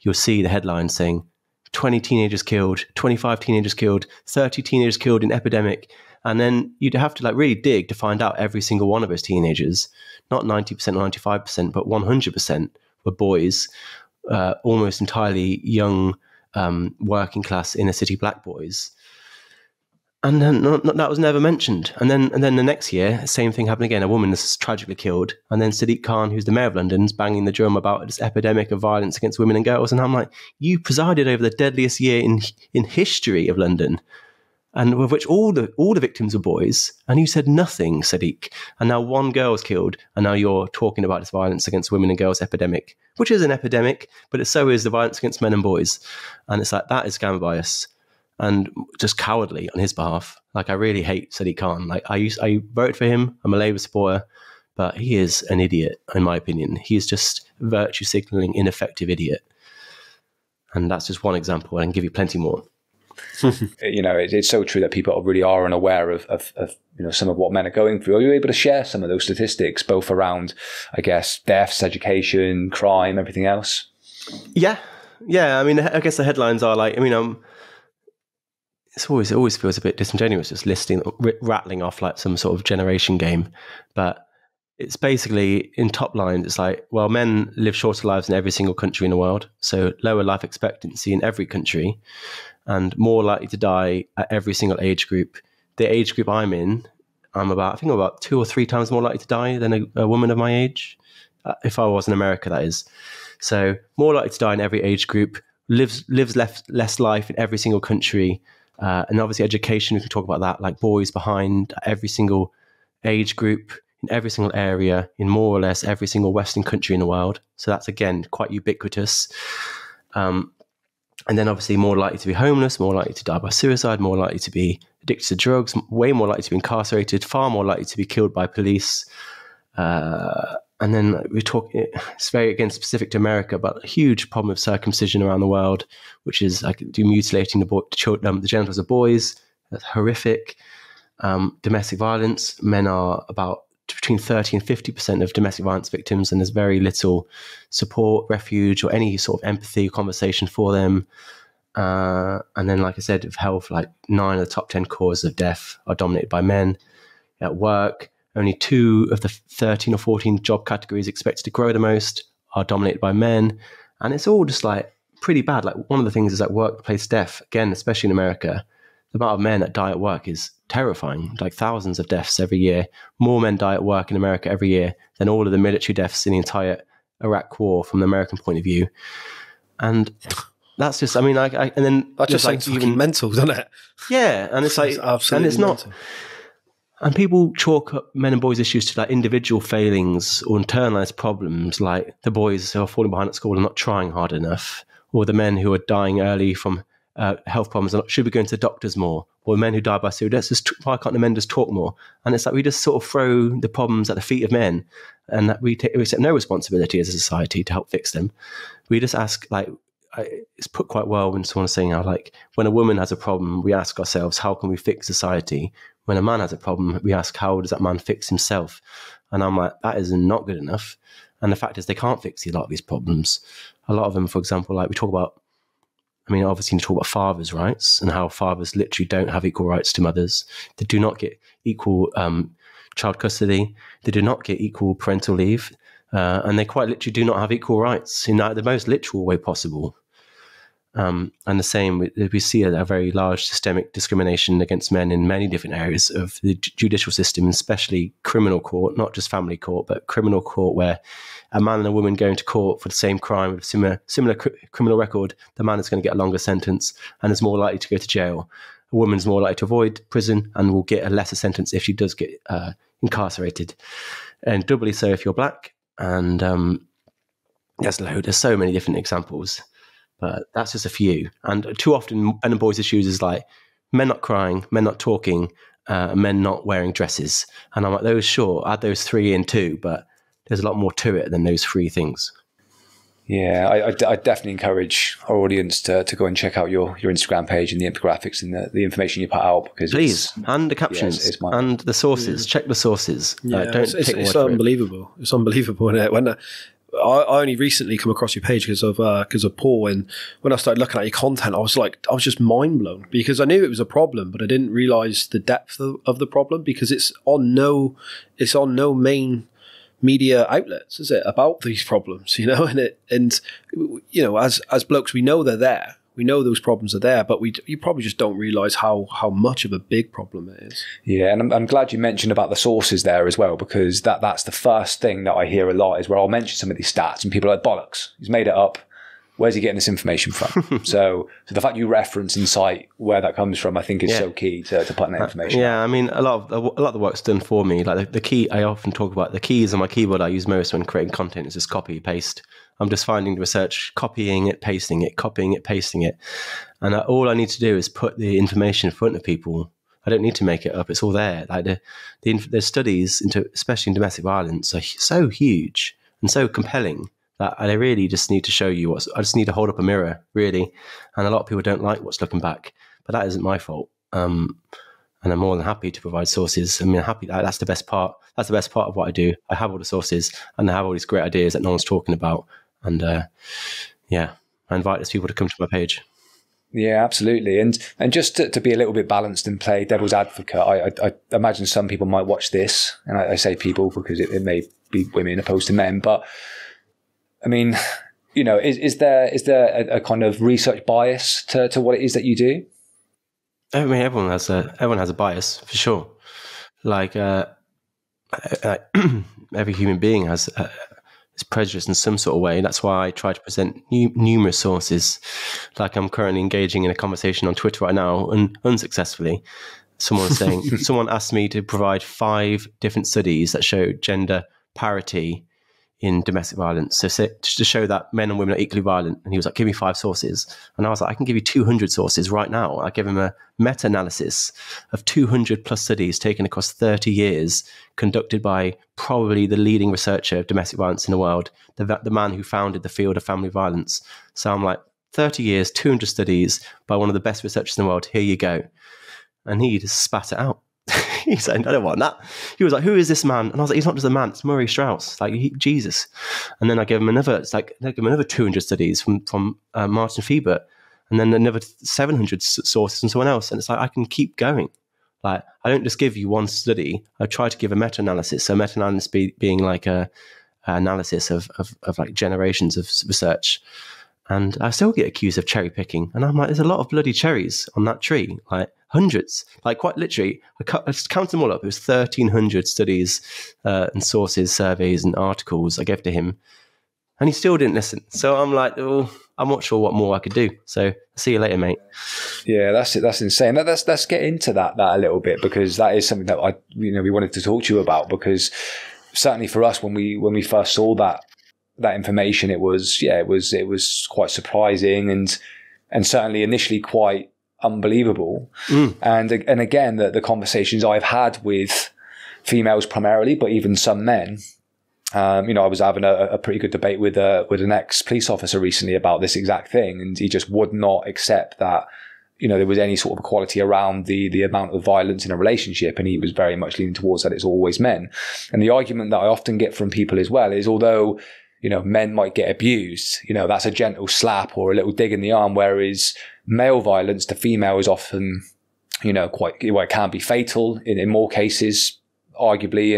you'll see the headline saying 20 teenagers killed, 25 teenagers killed, 30 teenagers killed in epidemic. And then you'd have to like really dig to find out every single one of those teenagers, not 90% or 95%, but 100% were boys, almost entirely young, working class inner city black boys. And then that was never mentioned. And then the next year, same thing happened again. A woman is tragically killed. And then Sadiq Khan, who's the mayor of London, is banging the drum about this epidemic of violence against women and girls. And I'm like, you presided over the deadliest year in history of London, and with which all the victims were boys. And you said nothing, Sadiq. And now one girl is killed. And now you're talking about this violence against women and girls epidemic, which is an epidemic, but so is the violence against men and boys. And it's like, that is gamma bias. And just cowardly on his behalf. Like, I really hate Sadiq Khan. Like, I voted for him. I'm a Labour supporter, but he is an idiot, in my opinion. He is just virtue signalling, ineffective idiot. And that's just one example. I can give you plenty more. You know, it's so true that people really are unaware of you know, some of what men are going through. Are you able to share some of those statistics, both around, I guess, deaths, education, crime, everything else? Yeah, yeah. I mean, I guess the headlines are like, I mean, It always feels a bit disingenuous just rattling off like some sort of generation game. But it's basically, in top lines, it's like, well, men live shorter lives in every single country in the world. So lower life expectancy in every country and more likely to die at every single age group. The age group I'm in, I think I'm about 2 or 3 times more likely to die than a woman of my age. If I was in America, that is. So more likely to die in every age group, lives less life in every single country. And obviously education, we can talk about that, like boys behind every single age group, in every single area, in more or less every single Western country in the world. So that's, again, quite ubiquitous. And then obviously more likely to be homeless, more likely to die by suicide, more likely to be addicted to drugs, way more likely to be incarcerated, far more likely to be killed by police. And then it's very, again, specific to America, but a huge problem of circumcision around the world, which is like mutilating the genitals of boys. That's horrific. Domestic violence. Men are about between 30 and 50% of domestic violence victims, and there's very little support, refuge, or any sort of empathy or conversation for them. And then, like I said, with health, like 9 of the top 10 causes of death are dominated by men. At work, only 2 of the 13 or 14 job categories expected to grow the most are dominated by men. And it's all just like pretty bad. Like, one of the things is like workplace death. Again, especially in America, the amount of men that die at work is terrifying. Like, thousands of deaths every year. More men die at work in America every year than all of the military deaths in the entire Iraq war from the American point of view. And that's just, I mean, and then that just sounds like even mental, doesn't it? Yeah. And it's like, absolutely, and it's not. Mental. And people chalk up men and boys' issues to like individual failings or internalized problems, like the boys who are falling behind at school and not trying hard enough, or the men who are dying early from health problems, and should we go into doctors more, or men who die by suicide, why can't the men just talk more? And it's like we just sort of throw the problems at the feet of men, and that we accept no responsibility as a society to help fix them. We just ask, like, it's put quite well when someone's saying, like, when a woman has a problem, we ask ourselves, how can we fix society? When a man has a problem, we ask, how does that man fix himself? And I'm like, that is not good enough. And the fact is, they can't fix a lot of these problems. A lot of them, for example, like we talk about, I mean, obviously you talk about fathers' rights and how fathers literally don't have equal rights to mothers. They do not get equal child custody. They do not get equal parental leave. And they quite literally do not have equal rights in the most literal way possible. And the same, we see a very large systemic discrimination against men in many different areas of the judicial system, especially criminal court, not just family court, but criminal court, where a man and a woman going to court for the same crime with a similar criminal record, the man is going to get a longer sentence and is more likely to go to jail. A woman's more likely to avoid prison and will get a lesser sentence if she does get incarcerated. And doubly so if you're black. And there's so many different examples. But that's just a few. And too often, men and boys' issues is like men not crying, men not talking, men not wearing dresses. And I'm like, those, sure, add those three in too, but there's a lot more to it than those three things. Yeah, I definitely encourage our audience to go and check out your Instagram page and the infographics and the information you put out. Because please, and the captions, and the sources. Yeah. Check the sources. Yeah, it's unbelievable. It's unbelievable. Isn't it? When I only recently come across your page because of Paul, and when I started looking at your content, I was just mind blown, because I knew it was a problem, but I didn't realise the depth of the problem, because it's on no main media outlets, is it, about these problems, you know? And as blokes, we know they're there. We know those problems are there, but you probably just don't realise how much of a big problem it is. Yeah, and I'm glad you mentioned about the sources there as well, because that's the first thing that I hear a lot, is where I'll mention some of these stats and people are like, bollocks, he's made it up. Where's he getting this information from? so the fact you reference and cite where that comes from, I think is so key to putting that information. Yeah, out. I mean, a lot of the work's done for me. Like the key, I often talk about, the keys on my keyboard I use most when creating content is just copy, paste. I'm just finding the research, copying it, pasting it, copying it, pasting it. And all I need to do is put the information in front of people. I don't need to make it up. It's all there. Like the studies, especially in domestic violence, are so huge and so compelling. I really just need to show you I just need to hold up a mirror, really. And a lot of people don't like what's looking back, but that isn't my fault. And I'm more than happy to provide sources. I mean, that's the best part. That's the best part of what I do. I have all the sources and I have all these great ideas that no one's talking about. And I invite those people to come to my page. Yeah, absolutely. And just to be a little bit balanced and play devil's advocate, I imagine some people might watch this. And I say people because it may be women opposed to men, but I mean, you know, is there a kind of research bias to what it is that you do? I mean, everyone has a bias, for sure. Like every human being has is prejudiced in some sort of way. That's why I try to present numerous sources. Like I'm currently engaging in a conversation on Twitter right now, and unsuccessfully. Someone asked me to provide 5 different studies that show gender parity in domestic violence, so to show that men and women are equally violent. And he was like, give me 5 sources. And I was like, I can give you 200 sources right now. I gave him a meta-analysis of 200 plus studies taken across 30 years, conducted by probably the leading researcher of domestic violence in the world, the man who founded the field of family violence. So I'm like, 30 years, 200 studies by one of the best researchers in the world, here you go. And he just spat it out. He said, I don't want that. He was like, who is this man? And I was like, he's not just a man, it's Murray Strauss. Like, Jesus. And then I gave him another 200 studies from Martin Fiebert, and then another 700 sources from someone else. And it's like, I can keep going. Like, I don't just give you one study. I try to give a meta-analysis. So meta-analysis being like a analysis of like generations of research. And I still get accused of cherry picking. And I'm like, there's a lot of bloody cherries on that tree. Like, hundreds, like quite literally, I just counted them all up. It was 1,300 studies and sources, surveys and articles I gave to him. And he still didn't listen. So I'm like, oh, I'm not sure what more I could do. So see you later, mate. Yeah, that's it. That's insane. Let's get into that a little bit, because that is something that we wanted to talk to you about, because certainly for us, when we first saw that information, it was quite surprising. And and certainly initially quite unbelievable. Mm. And again, the conversations I've had with females primarily, but even some men, you know, I was having a pretty good debate with an ex-police officer recently about this exact thing, and he just would not accept that, you know, there was any sort of equality around the amount of violence in a relationship, and he was very much leaning towards that it's always men. And the argument that I often get from people as well is, although, you know, men might get abused, you know, that's a gentle slap or a little dig in the arm, whereas male violence to female is often, you know, well, it can be fatal in more cases, arguably,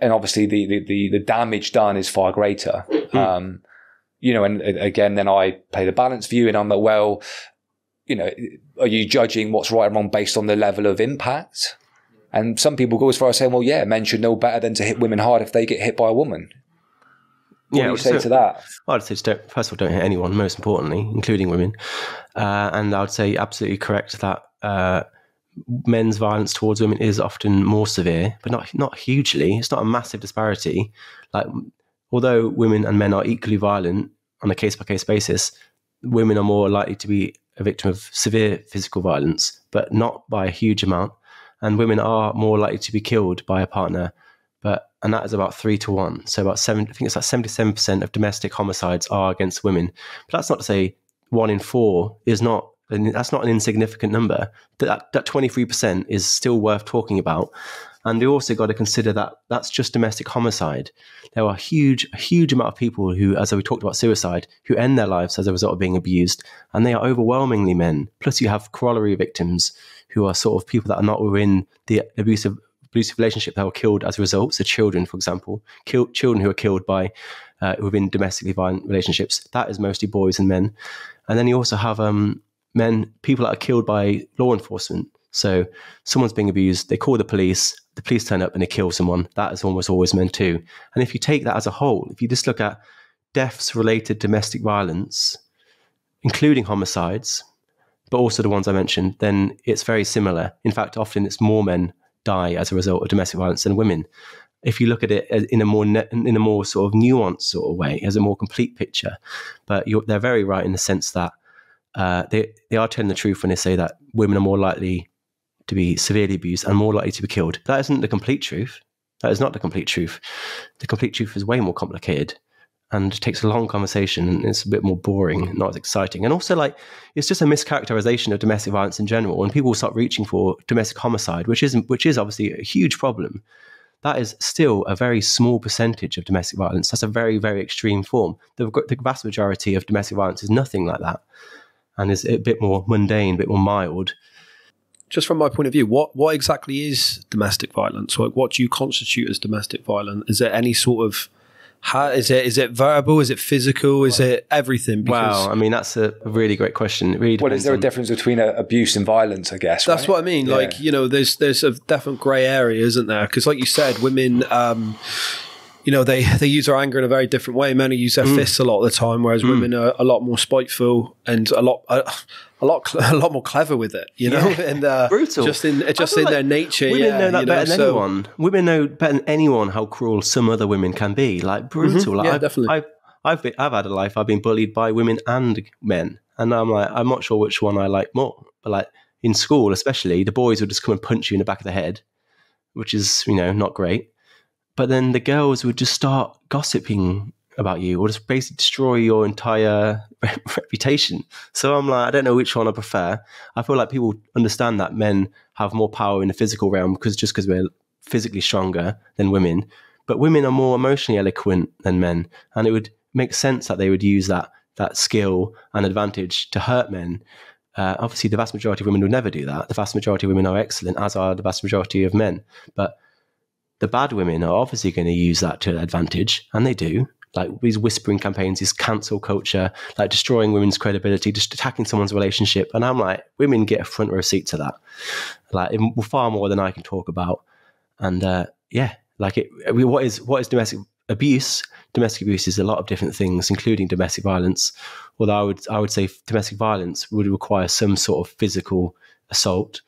and obviously the damage done is far greater. You know, and again, then I play the balance view, and I'm like, well, you know, are you judging what's right and wrong based on the level of impact? And some people go as far as saying, well, yeah, men should know better than to hit women hard if they get hit by a woman. What do you say to that? Well, I'd say, first of all, don't hit anyone, most importantly, including women. And I would say absolutely correct that men's violence towards women is often more severe, but not hugely. It's not a massive disparity. Like, although women and men are equally violent on a case-by-case basis, women are more likely to be a victim of severe physical violence, but not by a huge amount. And women are more likely to be killed by a partner, and that is about 3 to 1. So about 77% of domestic homicides are against women. But that's not to say 1 in 4 is not, and that's not an insignificant number. That 23% is still worth talking about. And we also got to consider that that's just domestic homicide. There are a huge amount of people who, as we talked about suicide, who end their lives as a result of being abused, and they are overwhelmingly men. Plus you have corollary victims who are sort of people that are not within the abusive relationship that were killed as a result. So children, for example, children who are killed by within domestically violent relationships. That is mostly boys and men. And then you also have people that are killed by law enforcement. So someone's being abused, they call the police turn up and they kill someone. That is almost always men too. And if you take that as a whole, if you just look at deaths related to domestic violence, including homicides, but also the ones I mentioned, then it's very similar. In fact, often it's more men die as a result of domestic violence than women. If you look at it in a more sort of nuanced sort of way, as a more complete picture. But they're very right in the sense that they are telling the truth when they say that women are more likely to be severely abused and more likely to be killed. That isn't the complete truth. That is not the complete truth. The complete truth is way more complicated and takes a long conversation, and it's a bit more boring, not as exciting. And also, like, it's just a mischaracterization of domestic violence in general. And people will start reaching for domestic homicide, which is obviously a huge problem. That is still a very small percentage of domestic violence. That's a very, very extreme form. The vast majority of domestic violence is nothing like that, and is a bit more mundane, a bit more mild. Just from my point of view, what exactly is domestic violence? Like, what do you constitute as domestic violence? Is there any sort of, is it verbal? Is it physical? Is it everything? Because, wow, I mean, that's a really great question. It really depends. Well, is there a difference between abuse and violence, I guess? That's right? What I mean. Yeah. Like, you know, there's a definite grey area, isn't there? Because like you said, women, you know, they use their anger in a very different way. Men use their fists a lot of the time, whereas women are a lot more spiteful and a lot more clever with it, you know, and brutal. Just in like their nature. Women know that better than anyone. Women know better than anyone how cruel some other women can be, like brutal. Like, yeah, definitely. I've had a life. I've been bullied by women and men, and I'm like, I'm not sure which one I like more. But like in school, especially, the boys would just come and punch you in the back of the head, which is, you know, not great. But then the girls would just start gossiping about you or just basically destroy your entire reputation. So I'm like, I don't know which one I prefer. I feel like people understand that men have more power in the physical realm because we're physically stronger than women. But women are more emotionally eloquent than men. And it would make sense that they would use that skill and advantage to hurt men. Obviously, the vast majority of women will never do that. The vast majority of women are excellent, as are the vast majority of men. But the bad women are obviously going to use that to their advantage, and they do. Like these whispering campaigns, this cancel culture, like destroying women's credibility, just attacking someone's relationship. And I'm like, women get a front row seat to that, like far more than I can talk about. And what is domestic abuse? Domestic abuse is a lot of different things, including domestic violence. Although I would say domestic violence would require some sort of physical assault.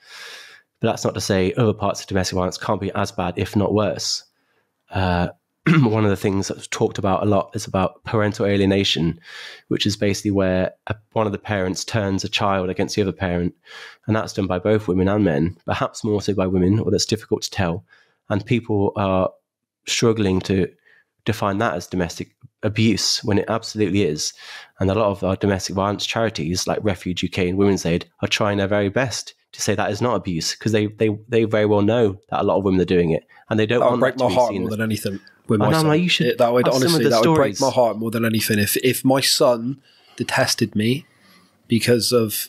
But that's not to say other parts of domestic violence can't be as bad, if not worse. one of the things that's talked about a lot is about parental alienation, which is basically where one of the parents turns a child against the other parent. And that's done by both women and men, perhaps more so by women, or that's difficult to tell. And people are struggling to define that as domestic abuse when it absolutely is. And a lot of our domestic violence charities like Refuge UK and Women's Aid are trying their very best to say that is not abuse, because they very well know that a lot of women are doing it, and they don't want that to be seen. That would break my heart more than anything. With my son. Like, you should that would honestly that would break my heart more than anything. If my son detested me because of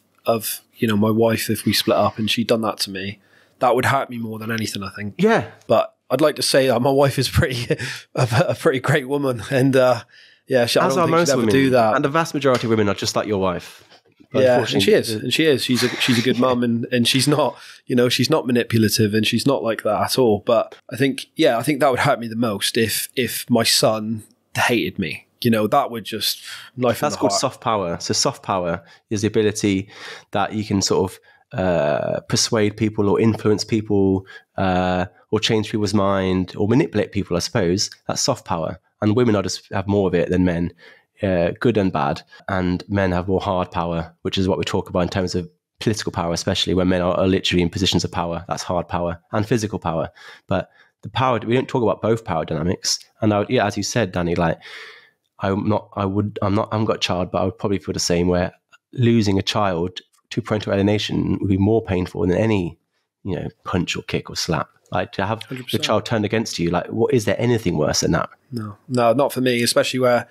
you know my wife, if we split up and she'd done that to me, that would hurt me more than anything, I think. Yeah, but I'd like to say that my wife is pretty a pretty great woman, and yeah, I don't think she'd ever do that. And the vast majority of women are just like your wife. Yeah, and she is, she's a good mum, and she's not, you know, she's not manipulative, and she's not like that at all. But I think, yeah, I think that would hurt me the most if my son hated me, you know, that would just knife in the heart. That's called soft power. So soft power is the ability that you can sort of persuade people or influence people or change people's mind or manipulate people, I suppose. That's soft power, and women are just have more of it than men. Good and bad, and men have more hard power, which is what we talk about in terms of political power, especially when men are literally in positions of power. That's hard power and physical power. But the power, we don't talk about both power dynamics. And I would, yeah, as you said, Danny, like I haven't got a child, but I would probably feel the same, where losing a child to parental alienation would be more painful than any, you know, punch or kick or slap. Like to have 100%. The child turned against you, like what is there anything worse than that? No, not for me, especially where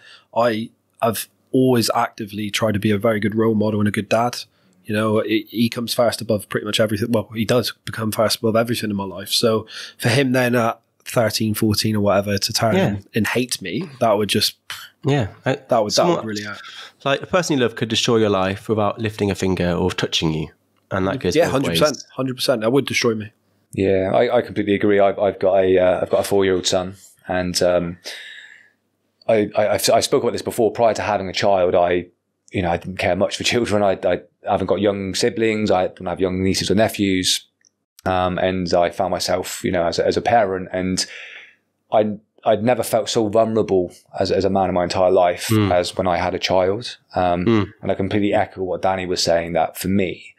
I've always actively tried to be a very good role model and a good dad. You know, he comes first above pretty much everything. Well, he does become first above everything in my life. So for him then at 13, 14 or whatever to turn and hate me, that would just, that would really hurt. Like the person you love could destroy your life without lifting a finger or touching you. And that goes 100%. That would destroy me. Yeah, I completely agree. I've got a 4-year-old son, and, I spoke about this before. Prior to having a child, I didn't care much for children. I haven't got young siblings. I don't have young nieces or nephews. And I found myself, you know, as a parent, and I'd never felt so vulnerable as a man in my entire life as when I had a child. And I completely echo what Danny was saying, that for me,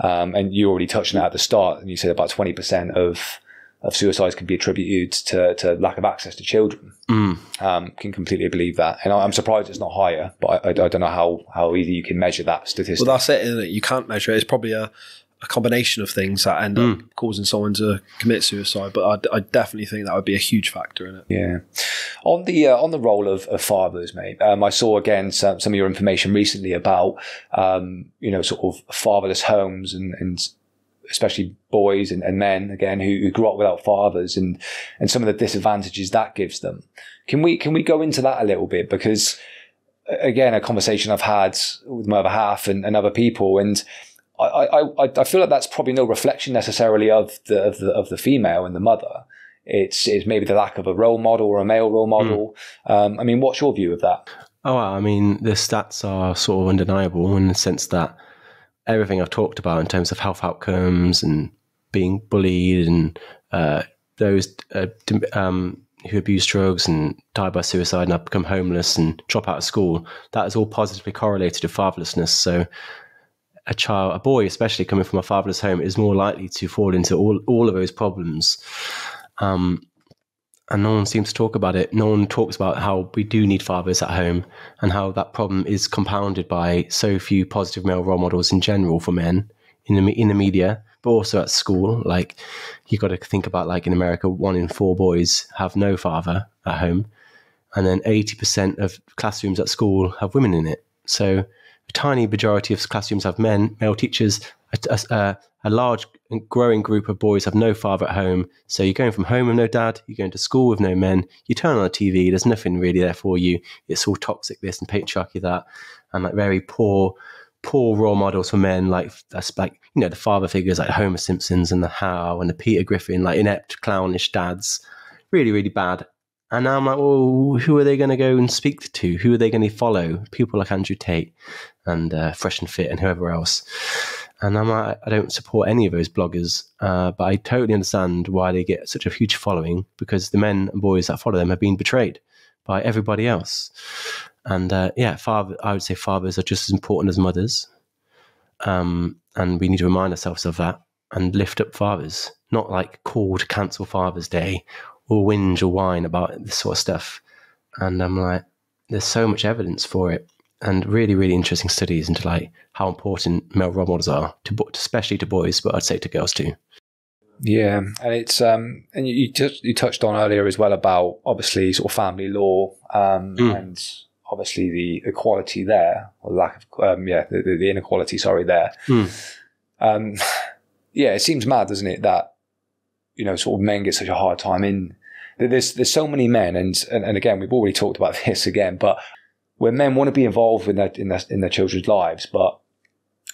and you already touched on that at the start, and you said about 20% of suicides can be attributed to lack of access to children. Can completely believe that. And I'm surprised it's not higher, but I don't know how easy you can measure that statistic. Well, that's it, isn't it? You can't measure it. It's probably a combination of things that end up causing someone to commit suicide, but I definitely think that would be a huge factor in it. Yeah. On the role of fathers, mate, I saw again some of your information recently about, you know, sort of fatherless homes and especially boys and men again who grew up without fathers and some of the disadvantages that gives them. Can we go into that a little bit? Because again, a conversation I've had with my other half and other people, and I feel like that's probably no reflection necessarily of the female and the mother. It's maybe the lack of a role model or a male role model. I mean, what's your view of that? Oh, I mean, the stats are sort of undeniable in the sense that everything I've talked about in terms of health outcomes and being bullied and those who abuse drugs and die by suicide and have become homeless and drop out of school, that is all positively correlated to fatherlessness. So a boy especially coming from a fatherless home is more likely to fall into all of those problems. And no one seems to talk about it. No one talks about how we do need fathers at home and how that problem is compounded by so few positive male role models in general for men in the media, but also at school. Like you got to think about, like in America, 1 in 4 boys have no father at home, and then 80% of classrooms at school have women in it. So a tiny majority of classrooms have male teachers. A large and growing group of boys have no father at home. So you're going from home with no dad, you're going to school with no men, you turn on the TV, there's nothing really there for you. It's all toxic this and patriarchy that, and like very poor role models for men. Like that's like, you know, the father figures like Homer Simpsons and the Howe and the Peter Griffin, like inept, clownish dads, really, really bad. And now I'm like, well, who are they going to go and speak to? Who are they going to follow? People like Andrew Tate and Fresh and Fit and whoever else. And I don't support any of those bloggers, but I totally understand why they get such a huge following, because the men and boys that follow them have been betrayed by everybody else. And yeah, I would say fathers are just as important as mothers. And we need to remind ourselves of that and lift up fathers, not like call to cancel Father's Day or whinge or whine about this sort of stuff. And I'm like, there's so much evidence for it, and really, really interesting studies into like how important male role models are, especially to boys, but I'd say to girls too. Yeah, and it's and you touched on earlier as well about obviously sort of family law and obviously the equality there, or lack of the inequality there. Yeah, it seems mad, doesn't it, that sort of men get such a hard time in. There's so many men, and again we've already talked about this again, but where men want to be involved in their children's lives, but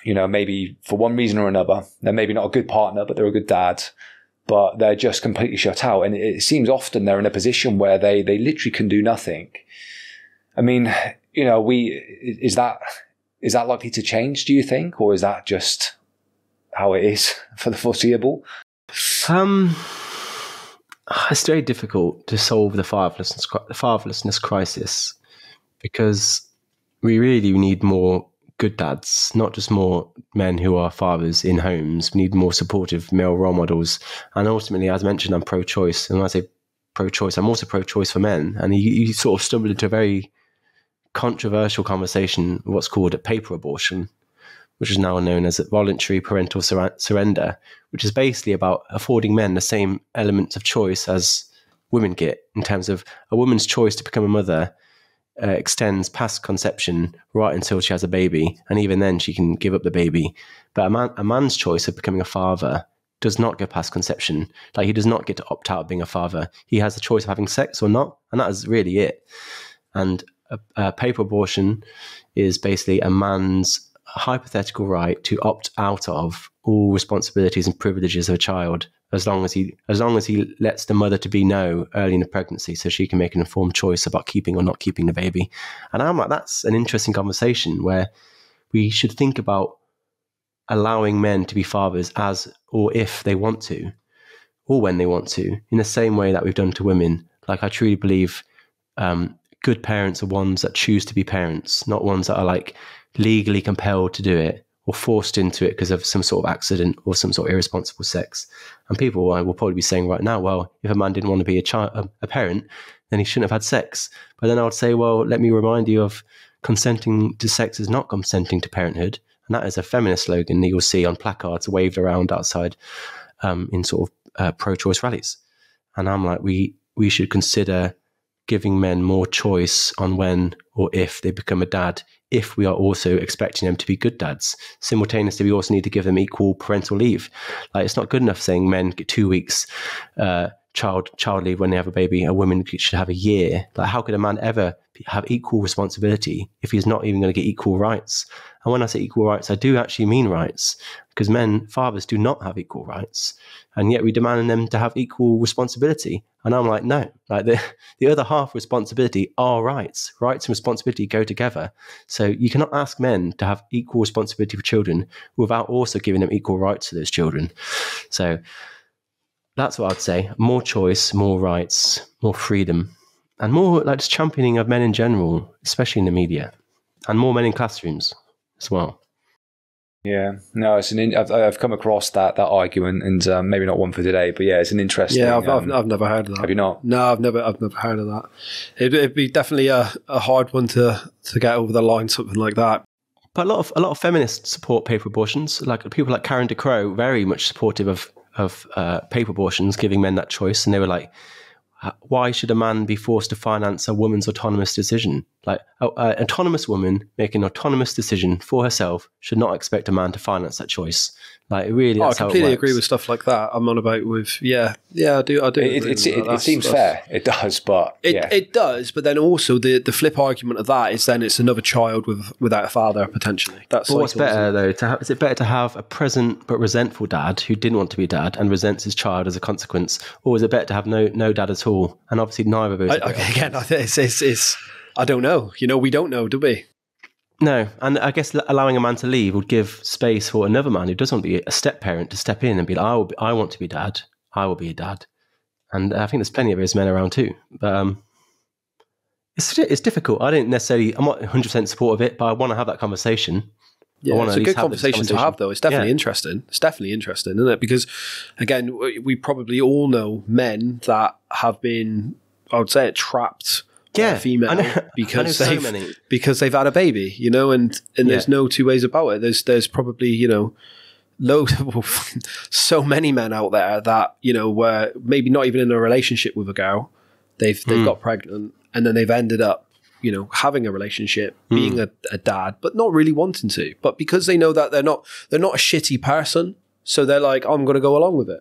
maybe for one reason or another, they're maybe not a good partner, but they're a good dad, but they're just completely shut out. And it seems often they're in a position where they literally can do nothing. I mean, is that likely to change, do you think, or is that just how it is for the foreseeable? It's very difficult to solve the fatherlessness crisis, because we really need more good dads, not just more men who are fathers in homes. We need more supportive male role models. And ultimately, as mentioned, I'm pro-choice. And when I say pro-choice, I'm also pro-choice for men. And you sort of stumbled into a very controversial conversation, what's called a paper abortion, which is now known as a voluntary parental surrender, which is basically about affording men the same elements of choice as women get, in terms of a woman's choice to become a mother extends past conception right until she has a baby, and even then she can give up the baby. But a man's choice of becoming a father does not go past conception. Like, he does not get to opt out of being a father. He has the choice of having sex or not, and that is really it. And a paper abortion is basically a man's hypothetical right to opt out of all responsibilities and privileges of a child, as long as he lets the mother to be know early in the pregnancy, so she can make an informed choice about keeping or not keeping the baby. And I'm like, that's an interesting conversation where we should think about allowing men to be fathers as or if they want to, or when they want to, in the same way that we've done to women. Like, I truly believe good parents are ones that choose to be parents, not ones that are like legally compelled to do it or forced into it because of some sort of accident or some sort of irresponsible sex. And people will probably be saying right now, well, if a man didn't want to be a parent, then he shouldn't have had sex. But then I would say, well, let me remind you of consenting to sex is not consenting to parenthood. And that is a feminist slogan that you'll see on placards waved around outside in sort of pro-choice rallies. And I'm like, we should consider giving men more choice on when or if they become a dad, if we are also expecting them to be good dads. Simultaneously, we also need to give them equal parental leave. Like, it's not good enough saying men get 2 weeks child leave when they have a baby, a woman should have a year. Like, how could a man ever have equal responsibility if he's not even going to get equal rights? And when I say equal rights, I do actually mean rights, because fathers do not have equal rights, and yet we demand them to have equal responsibility. And I'm like, no, like the other half of responsibility are rights. Rights and responsibility go together. So you cannot ask men to have equal responsibility for children without also giving them equal rights to those children. So that's what I'd say. More choice, more rights, more freedom, and more like just championing of men in general, especially in the media, and more men in classrooms as well. Yeah, no, it's I've come across that argument, and maybe not one for today, but yeah, it's an interesting. Yeah, I've never heard of that. Have you not? No, I've never heard of that. It'd be definitely a hard one to get over the line, something like that. But a lot of feminists support paper abortions. Like, people like Karen DeCrow, very much supportive of paper abortions, giving men that choice. And they were like, why should a man be forced to finance a woman's autonomous decision? Like, an autonomous woman making an autonomous decision for herself should not expect a man to finance that choice. Like, really, that's how it works. I completely agree with stuff like that. I'm on about with, yeah, I do. It seems fair. It does, but yeah. It does. But then also the flip argument of that is then it's another child without a father potentially. That's what's better though. Is it better to have a present but resentful dad who didn't want to be dad and resents his child as a consequence, or is it better to have no dad at all? And obviously neither of those. Again, I don't know. We don't know, do we? No, and I guess allowing a man to leave would give space for another man who doesn't want to be a step-parent to step in and be like, I want to be dad. I will be a dad. And I think there's plenty of those men around too. But it's difficult. I'm not 100% supportive of it, but I want to have that conversation. Yeah, it's a good conversation to have, though. It's definitely interesting. It's definitely interesting, isn't it? Because, again, we probably all know men that have been, I would say, trapped by a female because they've had a baby, you know, and there's no two ways about it. There's probably, you know, so many men out there that, you know, were maybe not even in a relationship with a girl. They've got pregnant and then they've ended up, you know, having a relationship, being a dad, but not really wanting to, but because they know that they're not a shitty person. So they're like, I'm going to go along with it.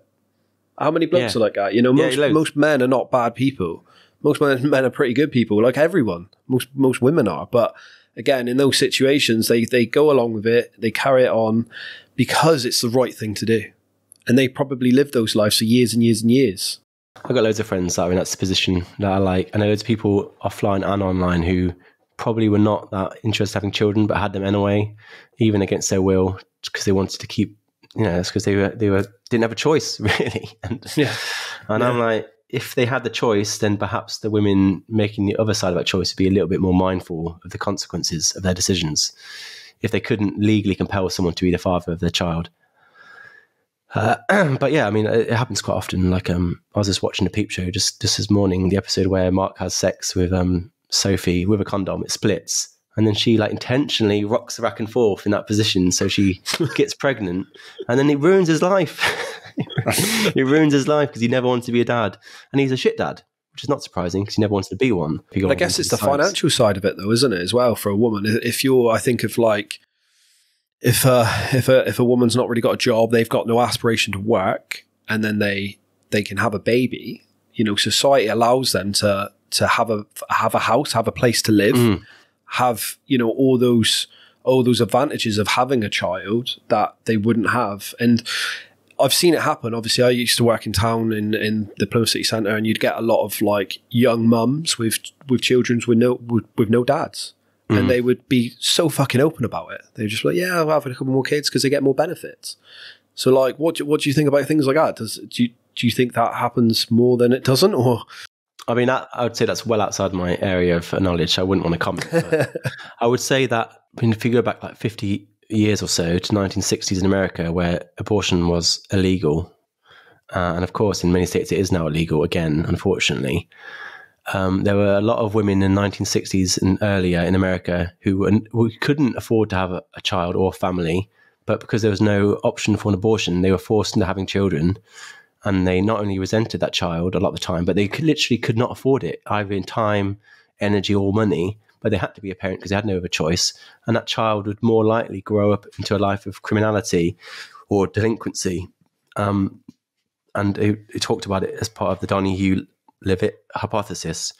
How many blokes are like that? You know, most men are not bad people. Most men are pretty good people, like everyone. Most women are. But again, in those situations, they go along with it. They carry it on because it's the right thing to do. And they probably live those lives for years and years and years. I've got loads of friends that are in that position that I like. I know loads of people offline and online who probably were not that interested in having children, but had them anyway, even against their will, because they wanted to keep, you know, that's because they didn't have a choice, really. And I'm like, if they had the choice, then perhaps the women making the other side of that choice would be a little bit more mindful of the consequences of their decisions. If they couldn't legally compel someone to be the father of their child. But yeah, I mean, it happens quite often. Like, I was just watching a Peep Show just this morning, the episode where Mark has sex with Sophie with a condom. It splits, and then she like intentionally rocks her back and forth in that position, so she gets pregnant, and then it ruins his life. It ruins his life because he never wanted to be a dad, and he's a shit dad, which is not surprising because he never wanted to be one. I guess it's the financial side of it, though, isn't it? As well for a woman, if a woman's not really got a job, they've got no aspiration to work, and then they can have a baby. You know, society allows them to have a house, have a place to live, have, you know, all those advantages of having a child that they wouldn't have. And I've seen it happen. Obviously, I used to work in town in the Plymouth City Centre, and you'd get a lot of like young mums with children with no dads. And they would be so fucking open about it. They were just like, yeah, I'll have a couple more kids because they get more benefits. So like, what do you think about things like that? Do you think that happens more than it doesn't? Or I mean, I would say that's well outside my area of knowledge. I wouldn't want to comment. But I would say that, I mean, if you go back like 50 years or so to 1960s in America, where abortion was illegal, and of course in many states it is now illegal again, unfortunately. There were a lot of women in the 1960s and earlier in America who couldn't afford to have a child or a family, but because there was no option for an abortion, they were forced into having children, and they not only resented that child a lot of the time, but they literally could not afford it, either in time, energy, or money, but they had to be a parent because they had no other choice, and that child would more likely grow up into a life of criminality or delinquency. And it talked about it as part of the Donahue-Levitt hypothesis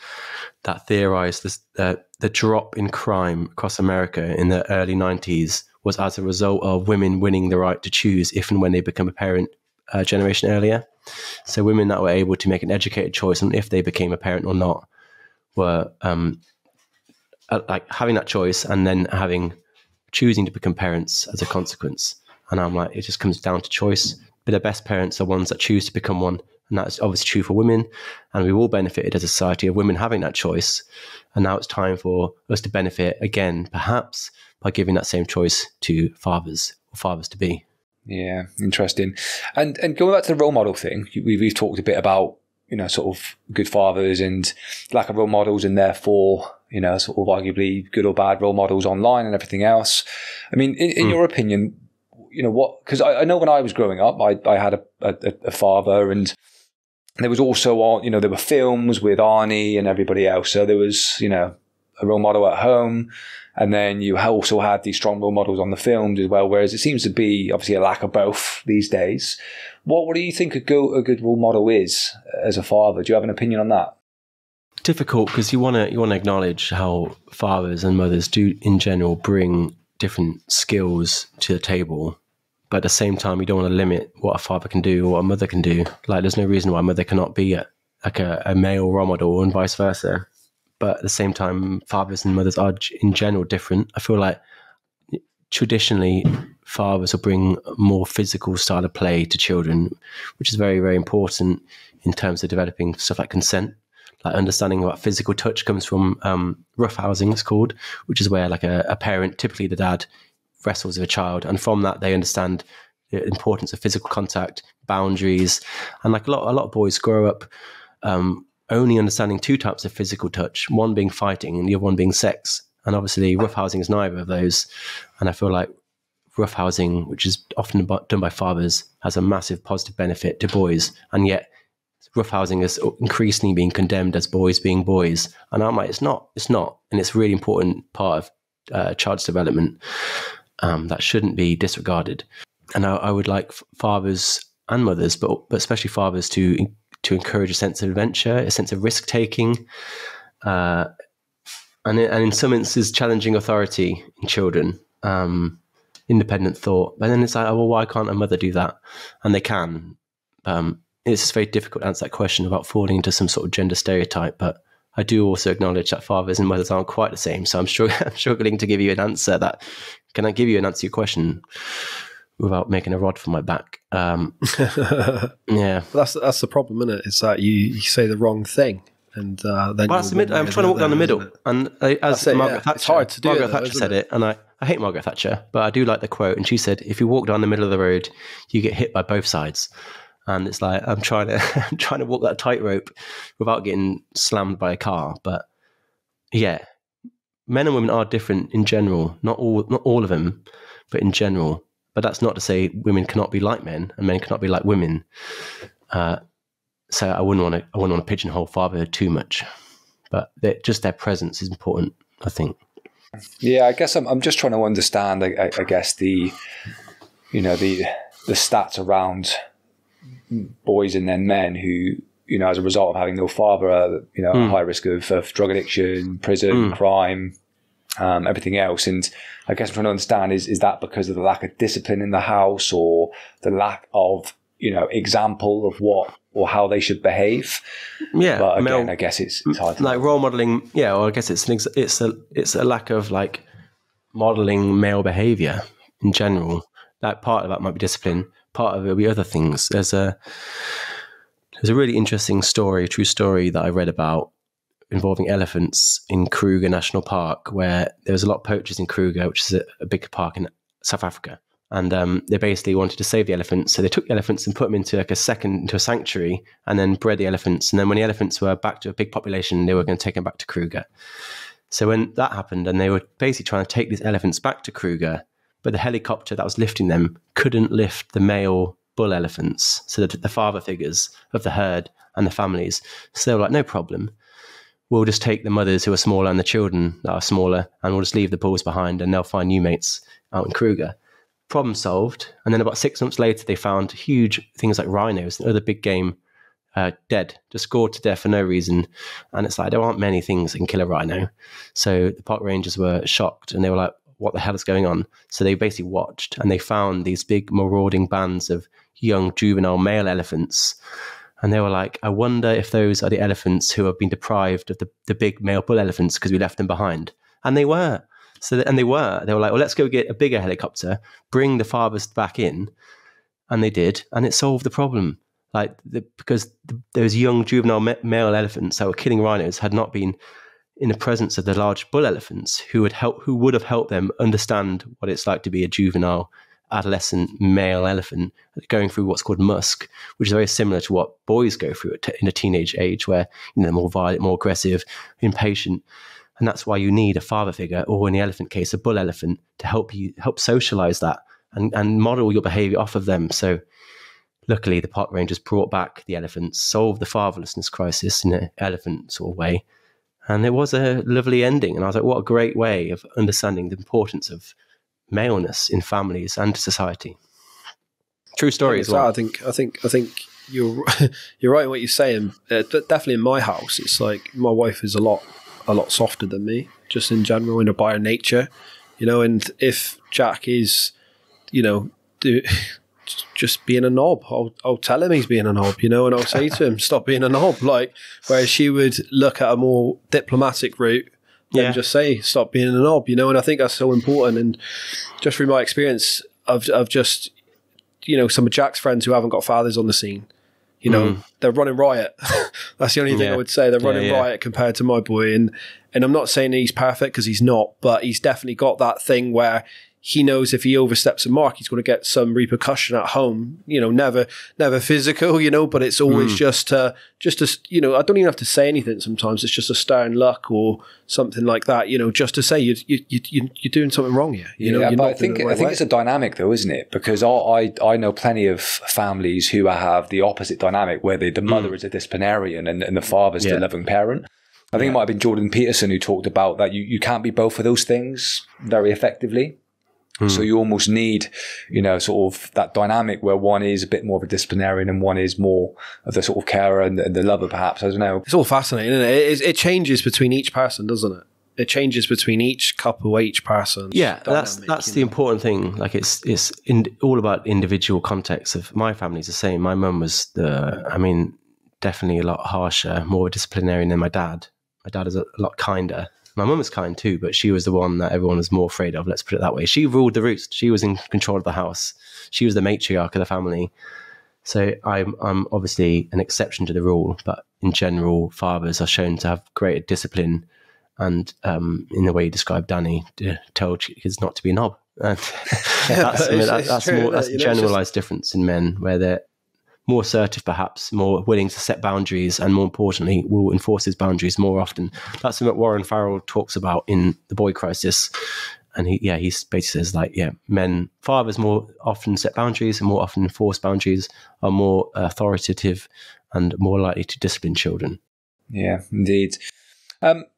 that theorized this, the drop in crime across America in the early 90s was as a result of women winning the right to choose if and when they become a parent a generation earlier. So women that were able to make an educated choice on if they became a parent or not were like having that choice and then choosing to become parents as a consequence. And I'm like, it just comes down to choice. But the best parents are ones that choose to become one. And that's obviously true for women. And we've all benefited as a society of women having that choice. And now it's time for us to benefit again, perhaps by giving that same choice to fathers or fathers-to-be. Yeah, interesting. And going back to the role model thing, we've talked a bit about, you know, sort of good fathers and lack of role models, and therefore, you know, sort of arguably good or bad role models online and everything else. I mean, in your opinion, you know, what, because I know when I was growing up, I had a father, and there was also, you know, there were films with Arnie and everybody else. So there was, you know, a role model at home. And then you also had these strong role models on the films as well, whereas it seems to be obviously a lack of both these days. What do you think a good role model is as a father? Do you have an opinion on that? Difficult, because you want to acknowledge how fathers and mothers do in general bring different skills to the table. But at the same time, you don't want to limit what a father can do or what a mother can do. Like, there's no reason why a mother cannot be a male role model, and vice versa. But at the same time, fathers and mothers are in general different. I feel like traditionally fathers will bring more physical style of play to children, which is very, very important in terms of developing stuff like consent, like understanding what physical touch comes from. Roughhousing it's called, which is where like a parent, typically the dad, wrestles with a child. And from that, they understand the importance of physical contact, boundaries. And like a lot of boys grow up only understanding two types of physical touch, one being fighting and the other one being sex. And obviously roughhousing is neither of those. And I feel like roughhousing, which is often done by fathers, has a massive positive benefit to boys. And yet roughhousing is increasingly being condemned as boys being boys. And I'm like, it's not. And it's a really important part of child's development that shouldn't be disregarded. And I would like fathers and mothers, but especially fathers, to encourage a sense of adventure, a sense of risk taking, and in some instances challenging authority in children, independent thought. But then it's like, oh, well, why can't a mother do that? And they can. It's just very difficult to answer that question without falling into some sort of gender stereotype. But I do also acknowledge that fathers and mothers aren't quite the same. So I'm struggling to give you an answer that can I give you an answer to your question without making a rod for my back. Yeah. That's the problem, isn't it? It's that you say the wrong thing. And then I'm trying to walk down the middle. And Margaret Thatcher said it. And I hate Margaret Thatcher, but I do like the quote. And she said, if you walk down the middle of the road, you get hit by both sides. And it's like, I'm trying to walk that tightrope without getting slammed by a car. But yeah, men and women are different in general. Not all of them, but in general. But that's not to say women cannot be like men and men cannot be like women. So I wouldn't want to pigeonhole father too much, but just their presence is important, I think. Yeah, I guess I'm just trying to understand. I guess the stats around boys and then men who, you know, as a result of having no father, are, you know, at high risk of drug addiction, prison, crime. Everything else. And I guess I'm trying to understand is that because of the lack of discipline in the house, or the lack of, you know, example of what or how they should behave? Yeah. But again, I guess it's hard. Like role modeling. Yeah. Or I guess it's a lack of like modeling male behavior in general. Like part of that might be discipline. Part of it will be other things. There's a really interesting story, true story that I read about, involving elephants in Kruger National Park, where there was a lot of poachers in Kruger, which is a big park in South Africa. And they basically wanted to save the elephants. So they took the elephants and put them into like into a sanctuary, and then bred the elephants. And then when the elephants were back to a big population, they were going to take them back to Kruger. So when that happened, and they were basically trying to take these elephants back to Kruger, but the helicopter that was lifting them couldn't lift the male bull elephants. So that the father figures of the herd and the families. So they were like, no problem. We'll just take the mothers who are smaller and the children that are smaller, and we'll just leave the bulls behind, and they'll find new mates out in Kruger. Problem solved. And then about 6 months later, they found huge things like rhinos and other big game dead, just gored to death for no reason. And it's like, there aren't many things that can kill a rhino. So the park rangers were shocked, and they were like, what the hell is going on? So they basically watched, and they found these big marauding bands of young juvenile male elephants. And they were like, I wonder if those are the elephants who have been deprived of the big male bull elephants because we left them behind. And they were. They were like, well, let's go get a bigger helicopter, bring the fathers back in. And they did. And it solved the problem. Like, those young juvenile male elephants that were killing rhinos had not been in the presence of the large bull elephants who would have helped them understand what it's like to be a juvenile adolescent male elephant going through what's called musk, which is very similar to what boys go through in a teenage age, where, you know, they're more violent, more aggressive, impatient. And that's why you need a father figure, or in the elephant case, a bull elephant, to help socialize that and model your behavior off of them. So luckily the park rangers brought back the elephants, solved the fatherlessness crisis in an elephant sort of way. And it was a lovely ending. And I was like, what a great way of understanding the importance of maleness in families and society. True story as well. I think you're right in what you're saying. Definitely in my house, it's like my wife is a lot softer than me, just in general, in a by nature, you know. And if Jack is, you know, just being a knob. I'll tell him he's being a knob, you know, and I'll say to him, stop being a knob. Like, whereas she would look at a more diplomatic route and just say, stop being a knob, you know, and I think that's so important. And just through my experience of just, you know, some of Jack's friends who haven't got fathers on the scene, you know, they're running riot. That's the only thing I would say. They're running riot compared to my boy. And I'm not saying he's perfect, because he's not, but he's definitely got that thing where he knows if he oversteps a mark, he's going to get some repercussion at home. You know, never physical, you know, but it's always just to, you know, I don't even have to say anything sometimes. It's just a stern look or something like that, you know, just to say you're doing something wrong here. You know, but I think it's a dynamic though, isn't it? Because I know plenty of families who have the opposite dynamic, where the mother is a disciplinarian and the father's the loving parent. I think it might have been Jordan Peterson who talked about that you can't be both of those things very effectively. So you almost need, you know, sort of that dynamic where one is a bit more of a disciplinarian and one is more of the sort of carer and the lover, perhaps. I don't know. It's all fascinating, isn't it? It changes between each person, doesn't it? It changes between each couple, each person. Yeah, that's the important thing. Like it's all about individual context. Of my family's the same. My mum was definitely a lot harsher, more disciplinarian than my dad. My dad is a lot kinder. My mum was kind too, but she was the one that everyone was more afraid of. Let's put it that way. She ruled the roost. She was in control of the house. She was the matriarch of the family. So I'm obviously an exception to the rule, but in general, fathers are shown to have greater discipline. And in the way you described Danny, tell kids not to be a knob. And that's a generalized difference in men, where they're more assertive, perhaps more willing to set boundaries, and more importantly, will enforce his boundaries more often. That's what Warren Farrell talks about in The Boy Crisis, and he basically says like, fathers more often set boundaries and more often enforce boundaries, are more authoritative and more likely to discipline children. Yeah, indeed.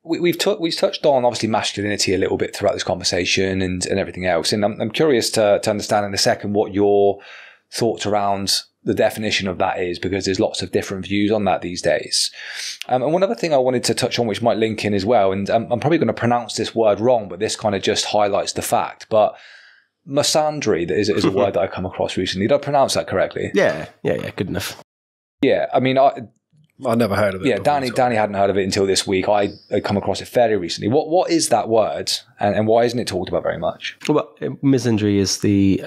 We've touched on obviously masculinity a little bit throughout this conversation and everything else, and I'm curious to understand in a second what your thoughts around the definition of that is, because there's lots of different views on that these days. And one other thing I wanted to touch on, which might link in as well, and I'm probably going to pronounce this word wrong, but this kind of just highlights the fact, but misandry is a word that I come across recently. Did I pronounce that correctly? Yeah, good enough. Yeah, I mean, I never heard of it. Yeah, Danny hadn't heard of it until this week. I come across it fairly recently. What is that word, and why isn't it talked about very much? Well, misandry is the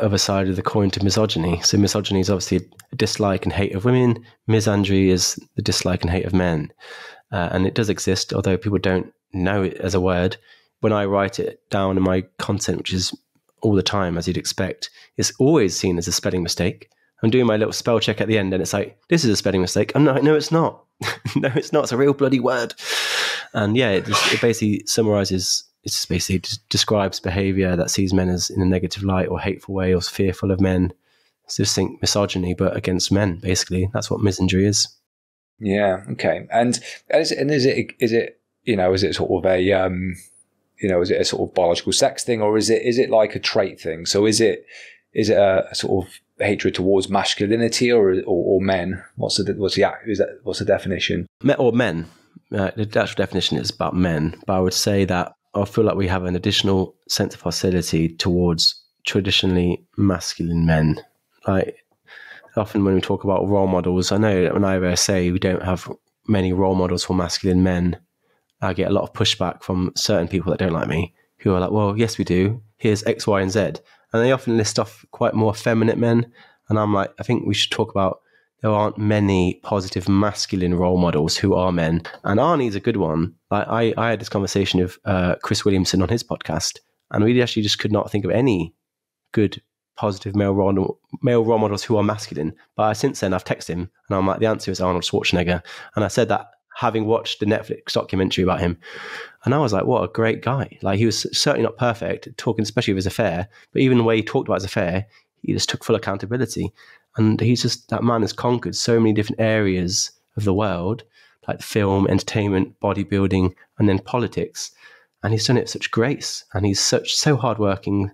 other side of the coin to misogyny. So misogyny is obviously a dislike and hate of women. Misandry is the dislike and hate of men. And it does exist, although people don't know it as a word. When I write it down in my content, which is all the time, as you'd expect, it's always seen as a spelling mistake. I'm doing my little spell check at the end and it's like, this is a spelling mistake. I'm like, no, it's not. No, it's not. It's a real bloody word. And yeah, it basically summarizes. It's basically describes behavior that sees men as in a negative light or hateful way or fearful of men. It's just think misogyny, but against men, basically. That's what misandry is. Yeah. Okay. Is it a sort of biological sex thing, or is it like a trait thing? So is it a sort of hatred towards masculinity or men? What's the definition? Men. The actual definition is about men, but I would say that I feel like we have an additional sense of hostility towards traditionally masculine men. Like often when we talk about role models, I know that when I say we don't have many role models for masculine men, I get a lot of pushback from certain people that don't like me, who are like, well, yes, we do. Here's X, Y, and Z. And they often list off quite more effeminate men. And I'm like, I think we should talk about there aren't many positive masculine role models who are men. And Arnie's a good one. I had this conversation with Chris Williamson on his podcast, and we actually just could not think of any good positive male role models who are masculine. But since then, I've texted him, and I'm like, the answer is Arnold Schwarzenegger. And I said that having watched the Netflix documentary about him. And I was like, what a great guy. Like, he was certainly not perfect, talking especially of his affair, but even the way he talked about his affair, he just took full accountability. And that man has conquered so many different areas of the world, like film, entertainment, bodybuilding, and then politics. And he's done it with such grace. And he's so hardworking,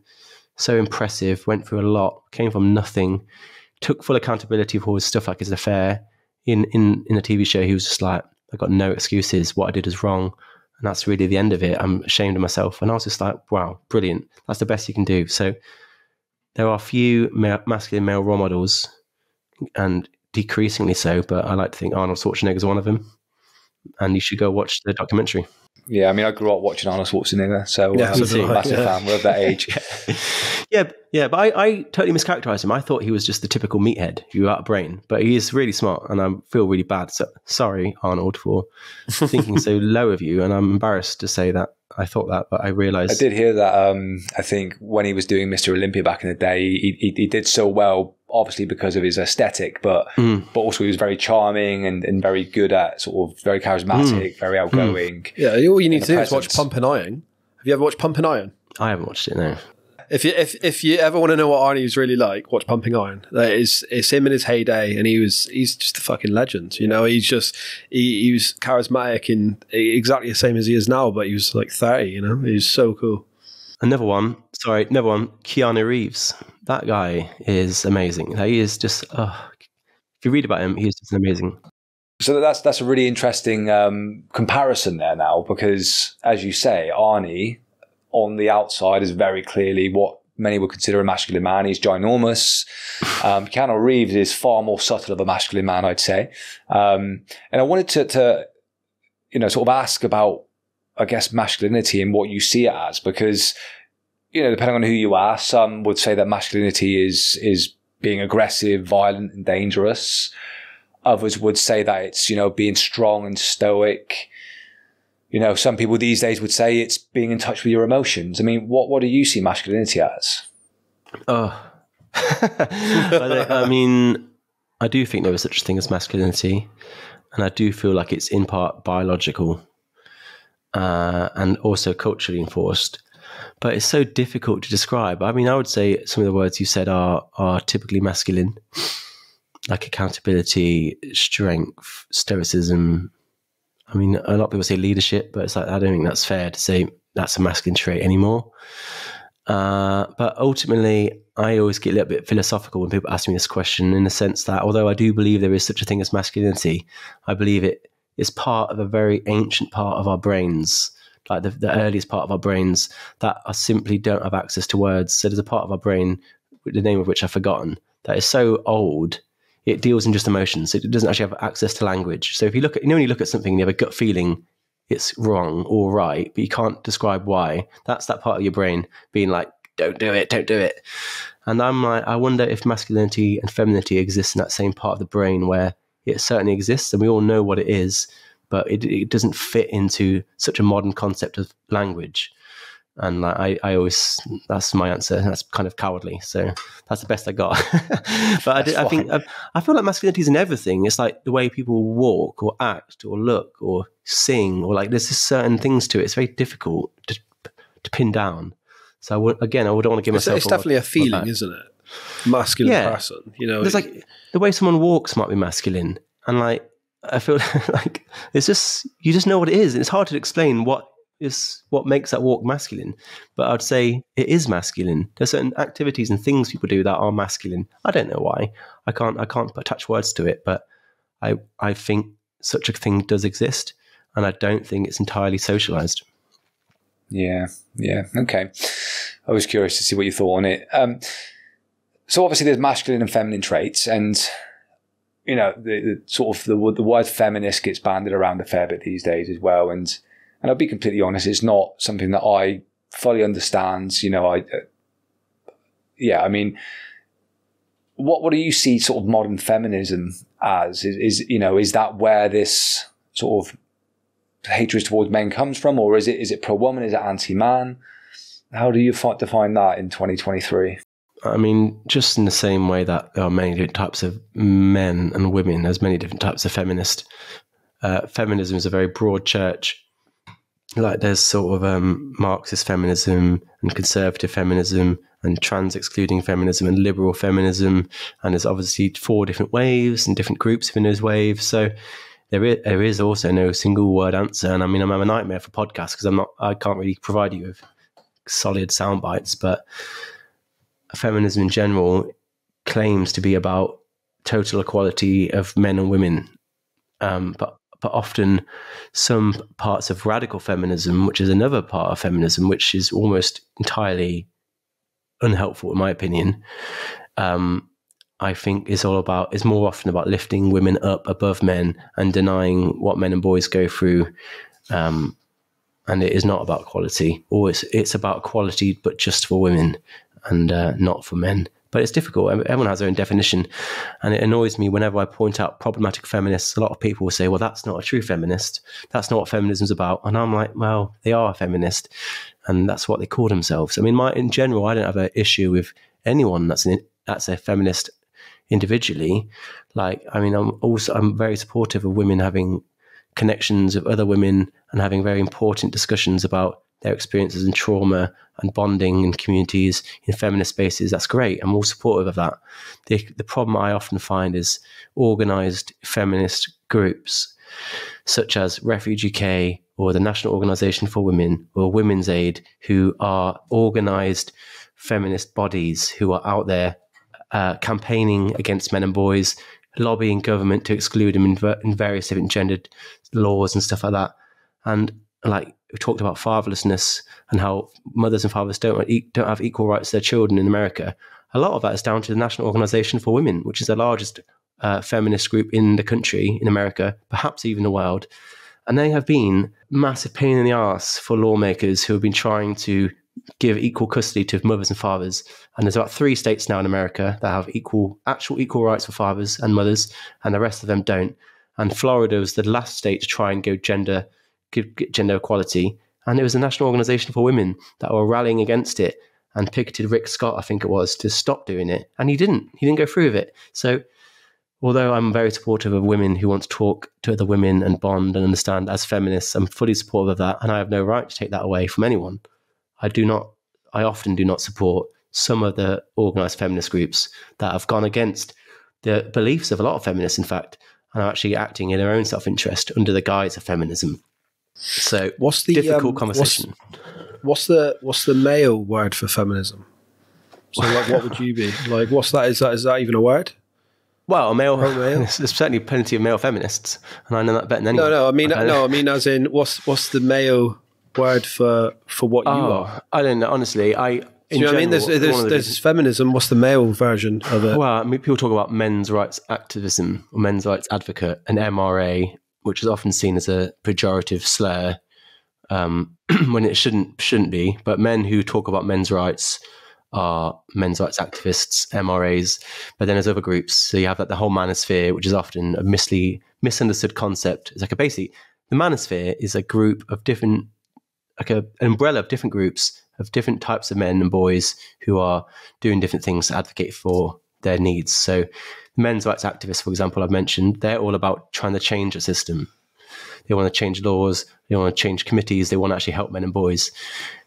so impressive, went through a lot, came from nothing, took full accountability for his stuff, like his affair. In the TV show, he was just like, I got no excuses. What I did is wrong. And that's really the end of it. I'm ashamed of myself. And I was just like, wow, brilliant. That's the best you can do. So There are few masculine male role models, and decreasingly so, but I like to think Arnold Schwarzenegger is one of them. And you should go watch the documentary. Yeah, I mean, I grew up watching Arnold Schwarzenegger, so yeah, I'm a massive fan. We're of that age. yeah, but I totally mischaracterized him. I thought he was just the typical meathead without a brain, but he is really smart, and I feel really bad. So sorry, Arnold, for thinking so low of you, and I'm embarrassed to say that I thought that, but I realized... I did hear that, I think, when he was doing Mr. Olympia back in the day, he did so well, obviously because of his aesthetic, but also he was very charming and very good at sort of very charismatic, very outgoing. Yeah, all you need to do is watch Pump and Iron. Have you ever watched Pump and Iron? I haven't watched it, no. If you ever want to know what Arnie was really like, watch Pumping Iron. It's him in his heyday, and he's just a fucking legend. You know, he was charismatic and exactly the same as he is now, but he was like 30. You know, he was so cool. Another one. Keanu Reeves. That guy is amazing. He is just. If you read about him, he's just amazing. So that's a really interesting comparison there now, because as you say, Arnie, on the outside, is very clearly what many would consider a masculine man. He's ginormous. Keanu Reeves is far more subtle of a masculine man, I'd say. And I wanted to, you know, sort of ask about, I guess, masculinity and what you see it as, because, you know, depending on who you ask, some would say that masculinity is being aggressive, violent, and dangerous. Others would say that it's, you know, being strong and stoic. You know, some people these days would say it's being in touch with your emotions. I mean, what do you see masculinity as? Oh, I mean, I do think there is such a thing as masculinity, and I do feel like it's in part biological and also culturally enforced. But it's so difficult to describe. I mean, I would say some of the words you said are typically masculine, like accountability, strength, stoicism. I mean, a lot of people say leadership, but it's like, I don't think that's fair to say that's a masculine trait anymore. But ultimately, I always get a little bit philosophical when people ask me this question, in the sense that although I do believe there is such a thing as masculinity, I believe it is part of a very ancient part of our brains, like the earliest part of our brains that I simply don't have access to words. So there's a part of our brain, the name of which I've forgotten, that is so old. It deals in just emotions. It doesn't actually have access to language. So if you look at, you know, when you look at something and you have a gut feeling it's wrong or right, but you can't describe why, that's that part of your brain being like, don't do it. And I'm like, I wonder if masculinity and femininity exist in that same part of the brain, where it certainly exists and we all know what it is, but it doesn't fit into such a modern concept of language. And like, I always, that's my answer. That's kind of cowardly. So that's the best I got. But I feel like masculinity is in everything. It's like the way people walk or act or look or sing, or like there's just certain things to it. It's very difficult to pin down. So I wouldn't want to give myself. It's definitely a feeling, isn't it? Masculine person, you know. There's like the way someone walks might be masculine, and like I feel like it's just, you just know what it is, and it's hard to explain what makes that walk masculine. But I'd say it is masculine. There's certain activities and things people do that are masculine. I don't know why. I can't attach words to it, but I think such a thing does exist, and I don't think it's entirely socialized. Yeah. Okay. I was curious to see what you thought on it. So obviously there's masculine and feminine traits, and you know, the word feminist gets banded around a fair bit these days as well, and I'll be completely honest, it's not something that I fully understand. You know, I mean, what do you see sort of modern feminism as? Is that where this sort of hatred towards men comes from, or is it pro-woman? Is it anti-man? How do you define that in 2023? I mean, just in the same way that there are many different types of men and women, there's many different types of feminist. Feminism is a very broad church. Like there's sort of Marxist feminism and conservative feminism and trans-excluding feminism and liberal feminism. And there's obviously 4 different waves and different groups within those waves. So there is also no single word answer. And I mean, I'm a nightmare for podcasts because I can't really provide you with solid sound bites, but feminism in general claims to be about total equality of men and women. But often some parts of radical feminism, which is another part of feminism, which is almost entirely unhelpful in my opinion, I think is more often about lifting women up above men and denying what men and boys go through. And it is not about quality, or it's about quality, but just for women and not for men. But it's difficult. Everyone has their own definition. And it annoys me whenever I point out problematic feminists, a lot of people will say, well, that's not a true feminist. That's not what feminism's about. And I'm like, well, they are a feminist. And that's what they call themselves. I mean, in general, I don't have an issue with anyone that's a feminist individually. Like, I mean, I'm very supportive of women having connections with other women and having very important discussions about their experiences and trauma and bonding in communities in feminist spaces. That's great. I'm all supportive of that. The problem I often find is organized feminist groups such as Refuge UK or the National Organization for Women or Women's Aid, who are organized feminist bodies who are out there campaigning against men and boys, lobbying government to exclude them in various different gendered laws and stuff like that. And like, we talked about fatherlessness and how mothers and fathers don't have equal rights to their children in America. A lot of that is down to the National Organization for Women, which is the largest feminist group in the country, in America, perhaps even the world. And they have been massive pain in the arse for lawmakers who have been trying to give equal custody to mothers and fathers. And there's about 3 states now in America that have actual equal rights for fathers and mothers, and the rest of them don't. And Florida was the last state to try and go gender equality, and it was the National Organization for Women that were rallying against it and picketed Rick Scott, I think it was, to stop doing it, and he didn't go through with it. So although I'm very supportive of women who want to talk to other women and bond and understand as feminists, I'm fully supportive of that, and I have no right to take that away from anyone. I often do not support some of the organized feminist groups that have gone against the beliefs of a lot of feminists, in fact, and are actually acting in their own self-interest under the guise of feminism. So what's the difficult conversation? What's the male word for feminism? So like, what would you be like? What's that? Is that even a word? Well, male. There's certainly plenty of male feminists, and I know that better than anyone. No, I mean, as in, what's the male word for what you are? I don't know. Honestly, I mean, there's feminism. What's the male version of it? Well, I mean, people talk about men's rights activism, or men's rights advocate, and MRA, which is often seen as a pejorative slur when it shouldn't be. But men who talk about men's rights are men's rights activists, MRAs. But then there's other groups. So you have like the whole manosphere, which is often a misunderstood concept. It's like the manosphere is a group of different, like an umbrella of different groups of different types of men and boys who are doing different things to advocate for their needs. So men's rights activists, for example, I've mentioned, they're all about trying to change a system. They want to change laws. They want to change committees. They want to actually help men and boys.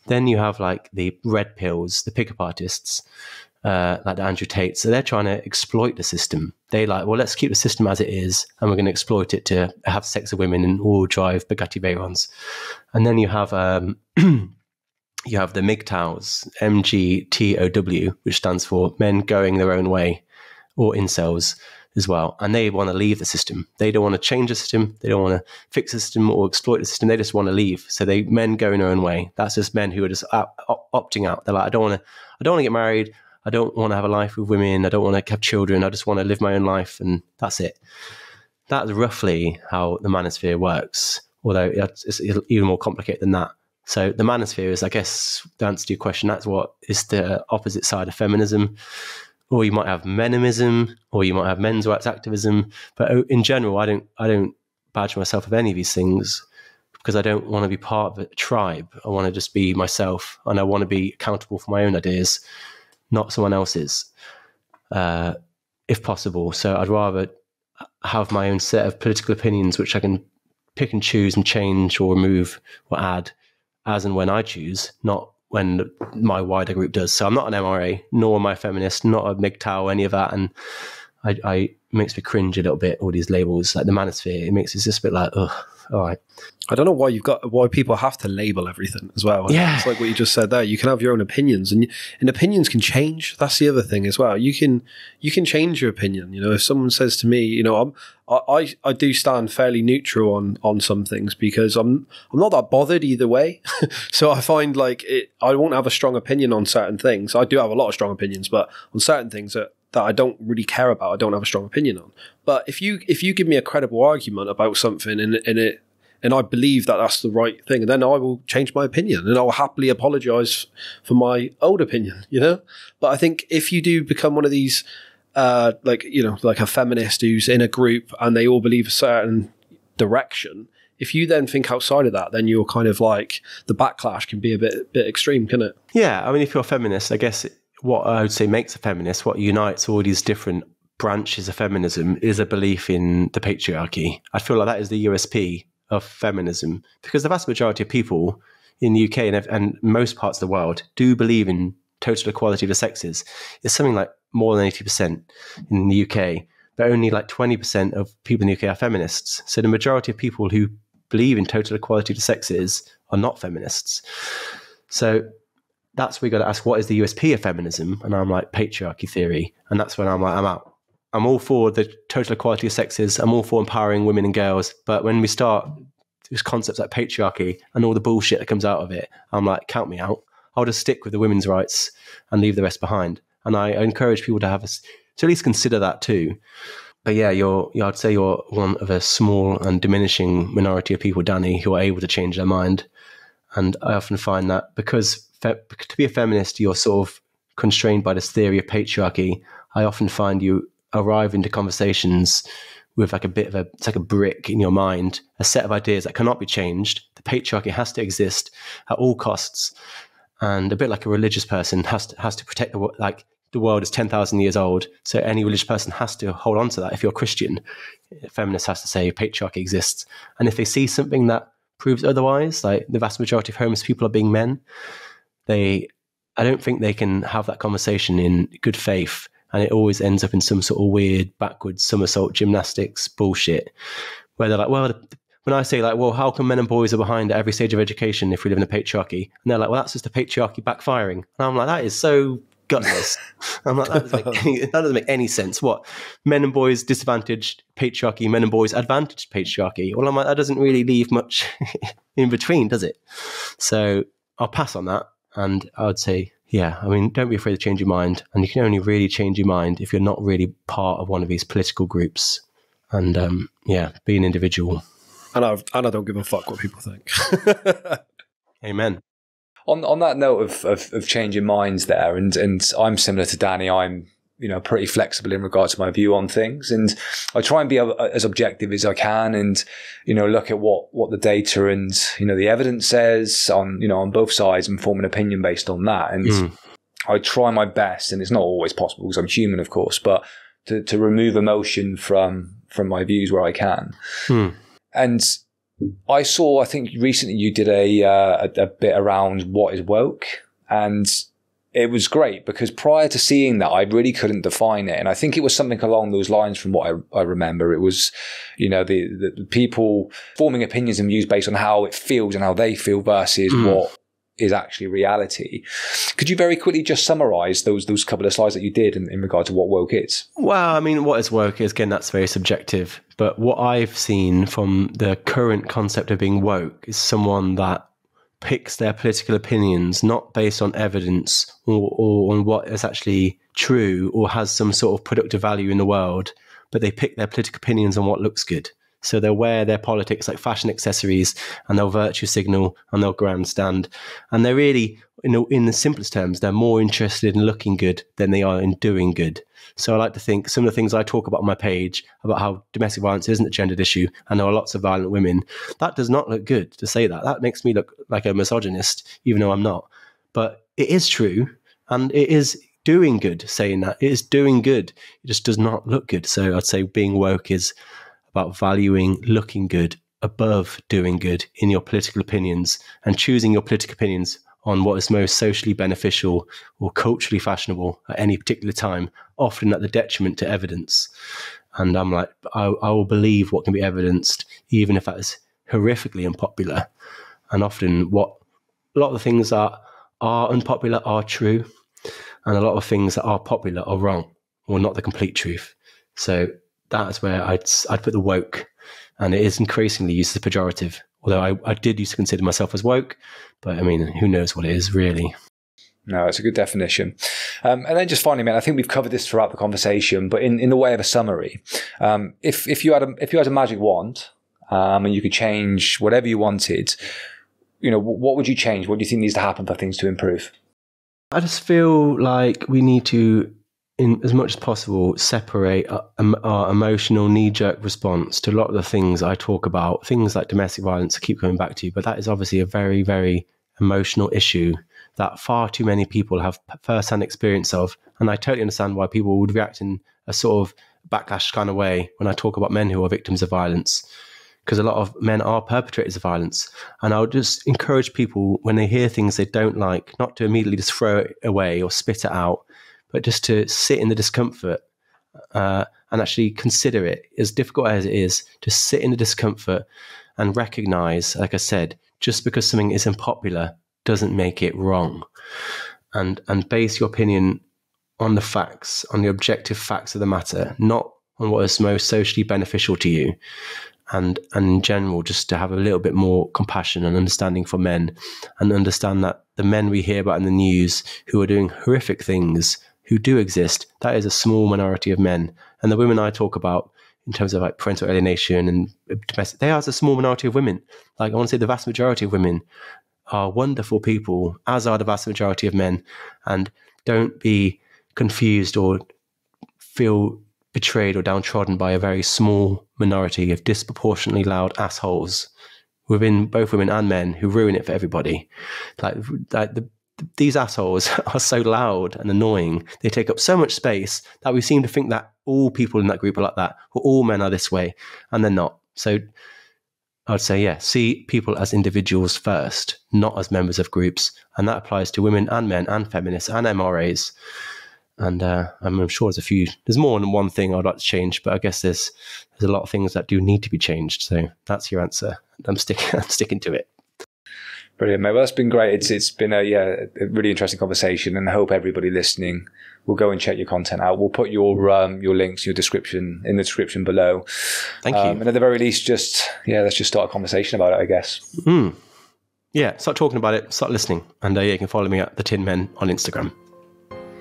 Then you have like the red pills, the pickup artists, like the Andrew Tate. So they're trying to exploit the system. They like, well, let's keep the system as it is, and we're going to exploit it to have sex with women and all drive Bugatti Veyrons. And then you have you have the MGTOWs, MGTOW, which stands for men going their own way, or incels as well. And they want to leave the system. They don't want to change the system. They don't want to fix the system or exploit the system. They just want to leave. So men going their own way. That's just men who are just opting out. They're like, I don't want to get married. I don't want to have a life with women. I don't want to have children. I just want to live my own life. And that's it. That's roughly how the manosphere works. Although it's even more complicated than that. So the manosphere is, I guess, to answer your question, that's what is the opposite side of feminism. Or you might have menimism, or you might have men's rights activism. But in general, I don't badge myself of any of these things because I don't want to be part of a tribe. I want to just be myself, and I want to be accountable for my own ideas, not someone else's, if possible. So I'd rather have my own set of political opinions, which I can pick and choose and change or remove or add as and when I choose, not when my wider group does. So I'm not an MRA, nor am I a feminist, not a MGTOW, any of that. And I makes me cringe a little bit, all these labels, like the manosphere. It makes us just a bit like, oh, all right. I don't know why why people have to label everything as well. Yeah. It's like what you just said there. You can have your own opinions, and opinions can change. That's the other thing as well. You can change your opinion. You know, if someone says to me, you know, I do stand fairly neutral on some things because I'm not that bothered either way. So I find like I won't have a strong opinion on certain things. I do have a lot of strong opinions, but on certain things that I don't really care about, I don't have a strong opinion on. But if you give me a credible argument about something and I believe that that's the right thing, then I will change my opinion and I will happily apologize for my old opinion, you know? But I think if you do become one of these, like a feminist who's in a group and they all believe a certain direction, if you then think outside of that, then you're kind of like, the backlash can be a bit extreme, can it? Yeah, I mean, if you're a feminist, I guess what I would say makes a feminist, what unites all these different branches of feminism is a belief in the patriarchy. I feel like that is the USP of feminism, because the vast majority of people in the UK and most parts of the world do believe in total equality of the sexes. It's something like more than 80% in the UK, but only like 20% of people in the UK are feminists. So the majority of people who believe in total equality of the sexes are not feminists. So that's where we got to ask, what is the USP of feminism? And I'm like, patriarchy theory. And that's when I'm like, I'm out. I'm all for the total equality of sexes. I'm all for empowering women and girls. But when we start these concepts like patriarchy and all the bullshit that comes out of it, I'm like, count me out. I'll just stick with the women's rights and leave the rest behind. And I encourage people to to at least consider that too. But yeah, I'd say you're one of a small and diminishing minority of people, Danny, who are able to change their mind. And I often find that because to be a feminist, you're sort of constrained by this theory of patriarchy. I often find you arrive into conversations with like it's like a brick in your mind, a set of ideas that cannot be changed. The patriarchy has to exist at all costs. And a bit like a religious person has to protect the world. Like the world is 10,000 years old. So any religious person has to hold on to that. If you're a Christian, a feminist has to say patriarchy exists. And if they see something that proves otherwise, like the vast majority of homeless people are being men, I don't think they can have that conversation in good faith. And it always ends up in some sort of weird backwards somersault gymnastics bullshit where they're like, well, when I say like, well, how come men and boys are behind at every stage of education if we live in a patriarchy? And they're like, well, that's just the patriarchy backfiring. And I'm like, that is so gutless. I'm like, that doesn't make any sense. What? Men and boys disadvantaged patriarchy, men and boys advantaged patriarchy. Well, I'm like, that doesn't really leave much in between, does it? So I'll pass on that. And I would say, yeah, I mean, don't be afraid to change your mind. And you can only really change your mind if you're not really part of one of these political groups. And yeah, be an individual. And I don't give a fuck what people think. Amen. On that note of changing minds there, and I'm similar to Danny, I'm, you know, pretty flexible in regards to my view on things. And I try and be as objective as I can and, you know, look at what the data and, you know, the evidence says on, you know, on both sides and form an opinion based on that. And I try my best, and it's not always possible because I'm human, of course, but to remove emotion from my views where I can. And I think recently you did a bit around what is woke, and it was great because prior to seeing that, I really couldn't define it. And I think it was something along those lines from what I remember. It was, you know, the people forming opinions and views based on how it feels and how they feel versus what is actually reality. Could you very quickly just summarize those couple of slides that you did in regard to what woke is? Well, I mean, what is woke is, again, that's very subjective. But what I've seen from the current concept of being woke is someone that picks their political opinions not based on evidence or on what is actually true or has some sort of productive value in the world, but they pick their political opinions on what looks good. So they'll wear their politics like fashion accessories, and they'll virtue signal, and they'll grandstand. And they're really, in the simplest terms, they're more interested in looking good than they are in doing good. So I like to think some of the things I talk about on my page about how domestic violence isn't a gendered issue and there are lots of violent women. That does not look good to say that. That makes me look like a misogynist, even though I'm not. But it is true, and it is doing good saying that. It is doing good. It just does not look good. So I'd say being woke is about valuing looking good above doing good in your political opinions and choosing your political opinions on what is most socially beneficial or culturally fashionable at any particular time, often at the detriment to evidence. And I'm like, I will believe what can be evidenced, even if that is horrifically unpopular. And often what a lot of the things that are unpopular are true, and a lot of things that are popular are wrong or not the complete truth. So that's where I'd put the woke, and it is increasingly used as a pejorative. Although I did used to consider myself as woke, but I mean, who knows what it is really. No, it's a good definition. And then just finally, man, I think we've covered this throughout the conversation, but in the way of a summary, if you had a magic wand and you could change whatever you wanted, you know, what would you change? What do you think needs to happen for things to improve? I just feel like we need to, in as much as possible, separate our emotional knee-jerk response to a lot of the things I talk about, things like domestic violence, I keep going back to, but that is obviously a very, very emotional issue that far too many people have first-hand experience of. And I totally understand why people would react in a sort of backlash kind of way when I talk about men who are victims of violence, because a lot of men are perpetrators of violence. And I would just encourage people, when they hear things they don't like, not to immediately just throw it away or spit it out, but just to sit in the discomfort and actually consider it, as difficult as it is, to sit in the discomfort and recognize, like I said, just because something is unpopular doesn't make it wrong. And base your opinion on the facts, on the objective facts of the matter, not on what is most socially beneficial to you. And in general, just to have a little bit more compassion and understanding for men, and understand that the men we hear about in the news who are doing horrific things, who do exist, that is a small minority of men. And the women I talk about in terms of like parental alienation and domestic, they are a small minority of women. Like I want to say the vast majority of women are wonderful people, as are the vast majority of men. And don't be confused or feel betrayed or downtrodden by a very small minority of disproportionately loud assholes within both women and men who ruin it for everybody. These assholes are so loud and annoying. They take up so much space that we seem to think that all people in that group are like that, or all men are this way, and they're not. So I'd say, yeah, see people as individuals first, not as members of groups. And that applies to women and men and feminists and MRAs. And I'm sure there's more than one thing I'd like to change, but I guess there's a lot of things that do need to be changed. So that's your answer. I'm sticking to it. Brilliant, mate. Well, that's been great. It's been a really interesting conversation, and I hope everybody listening will go and check your content out. We'll put your links, your description in the description below. Thank you. And at the very least, let's just start a conversation about it, I guess. Mm. Yeah, start talking about it, start listening, and you can follow me at The Tin Men on Instagram.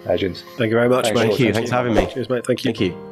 Legends. Thank you very much, mate. Thank you. Thanks for having me. Cheers, mate. Thank you. Thank you.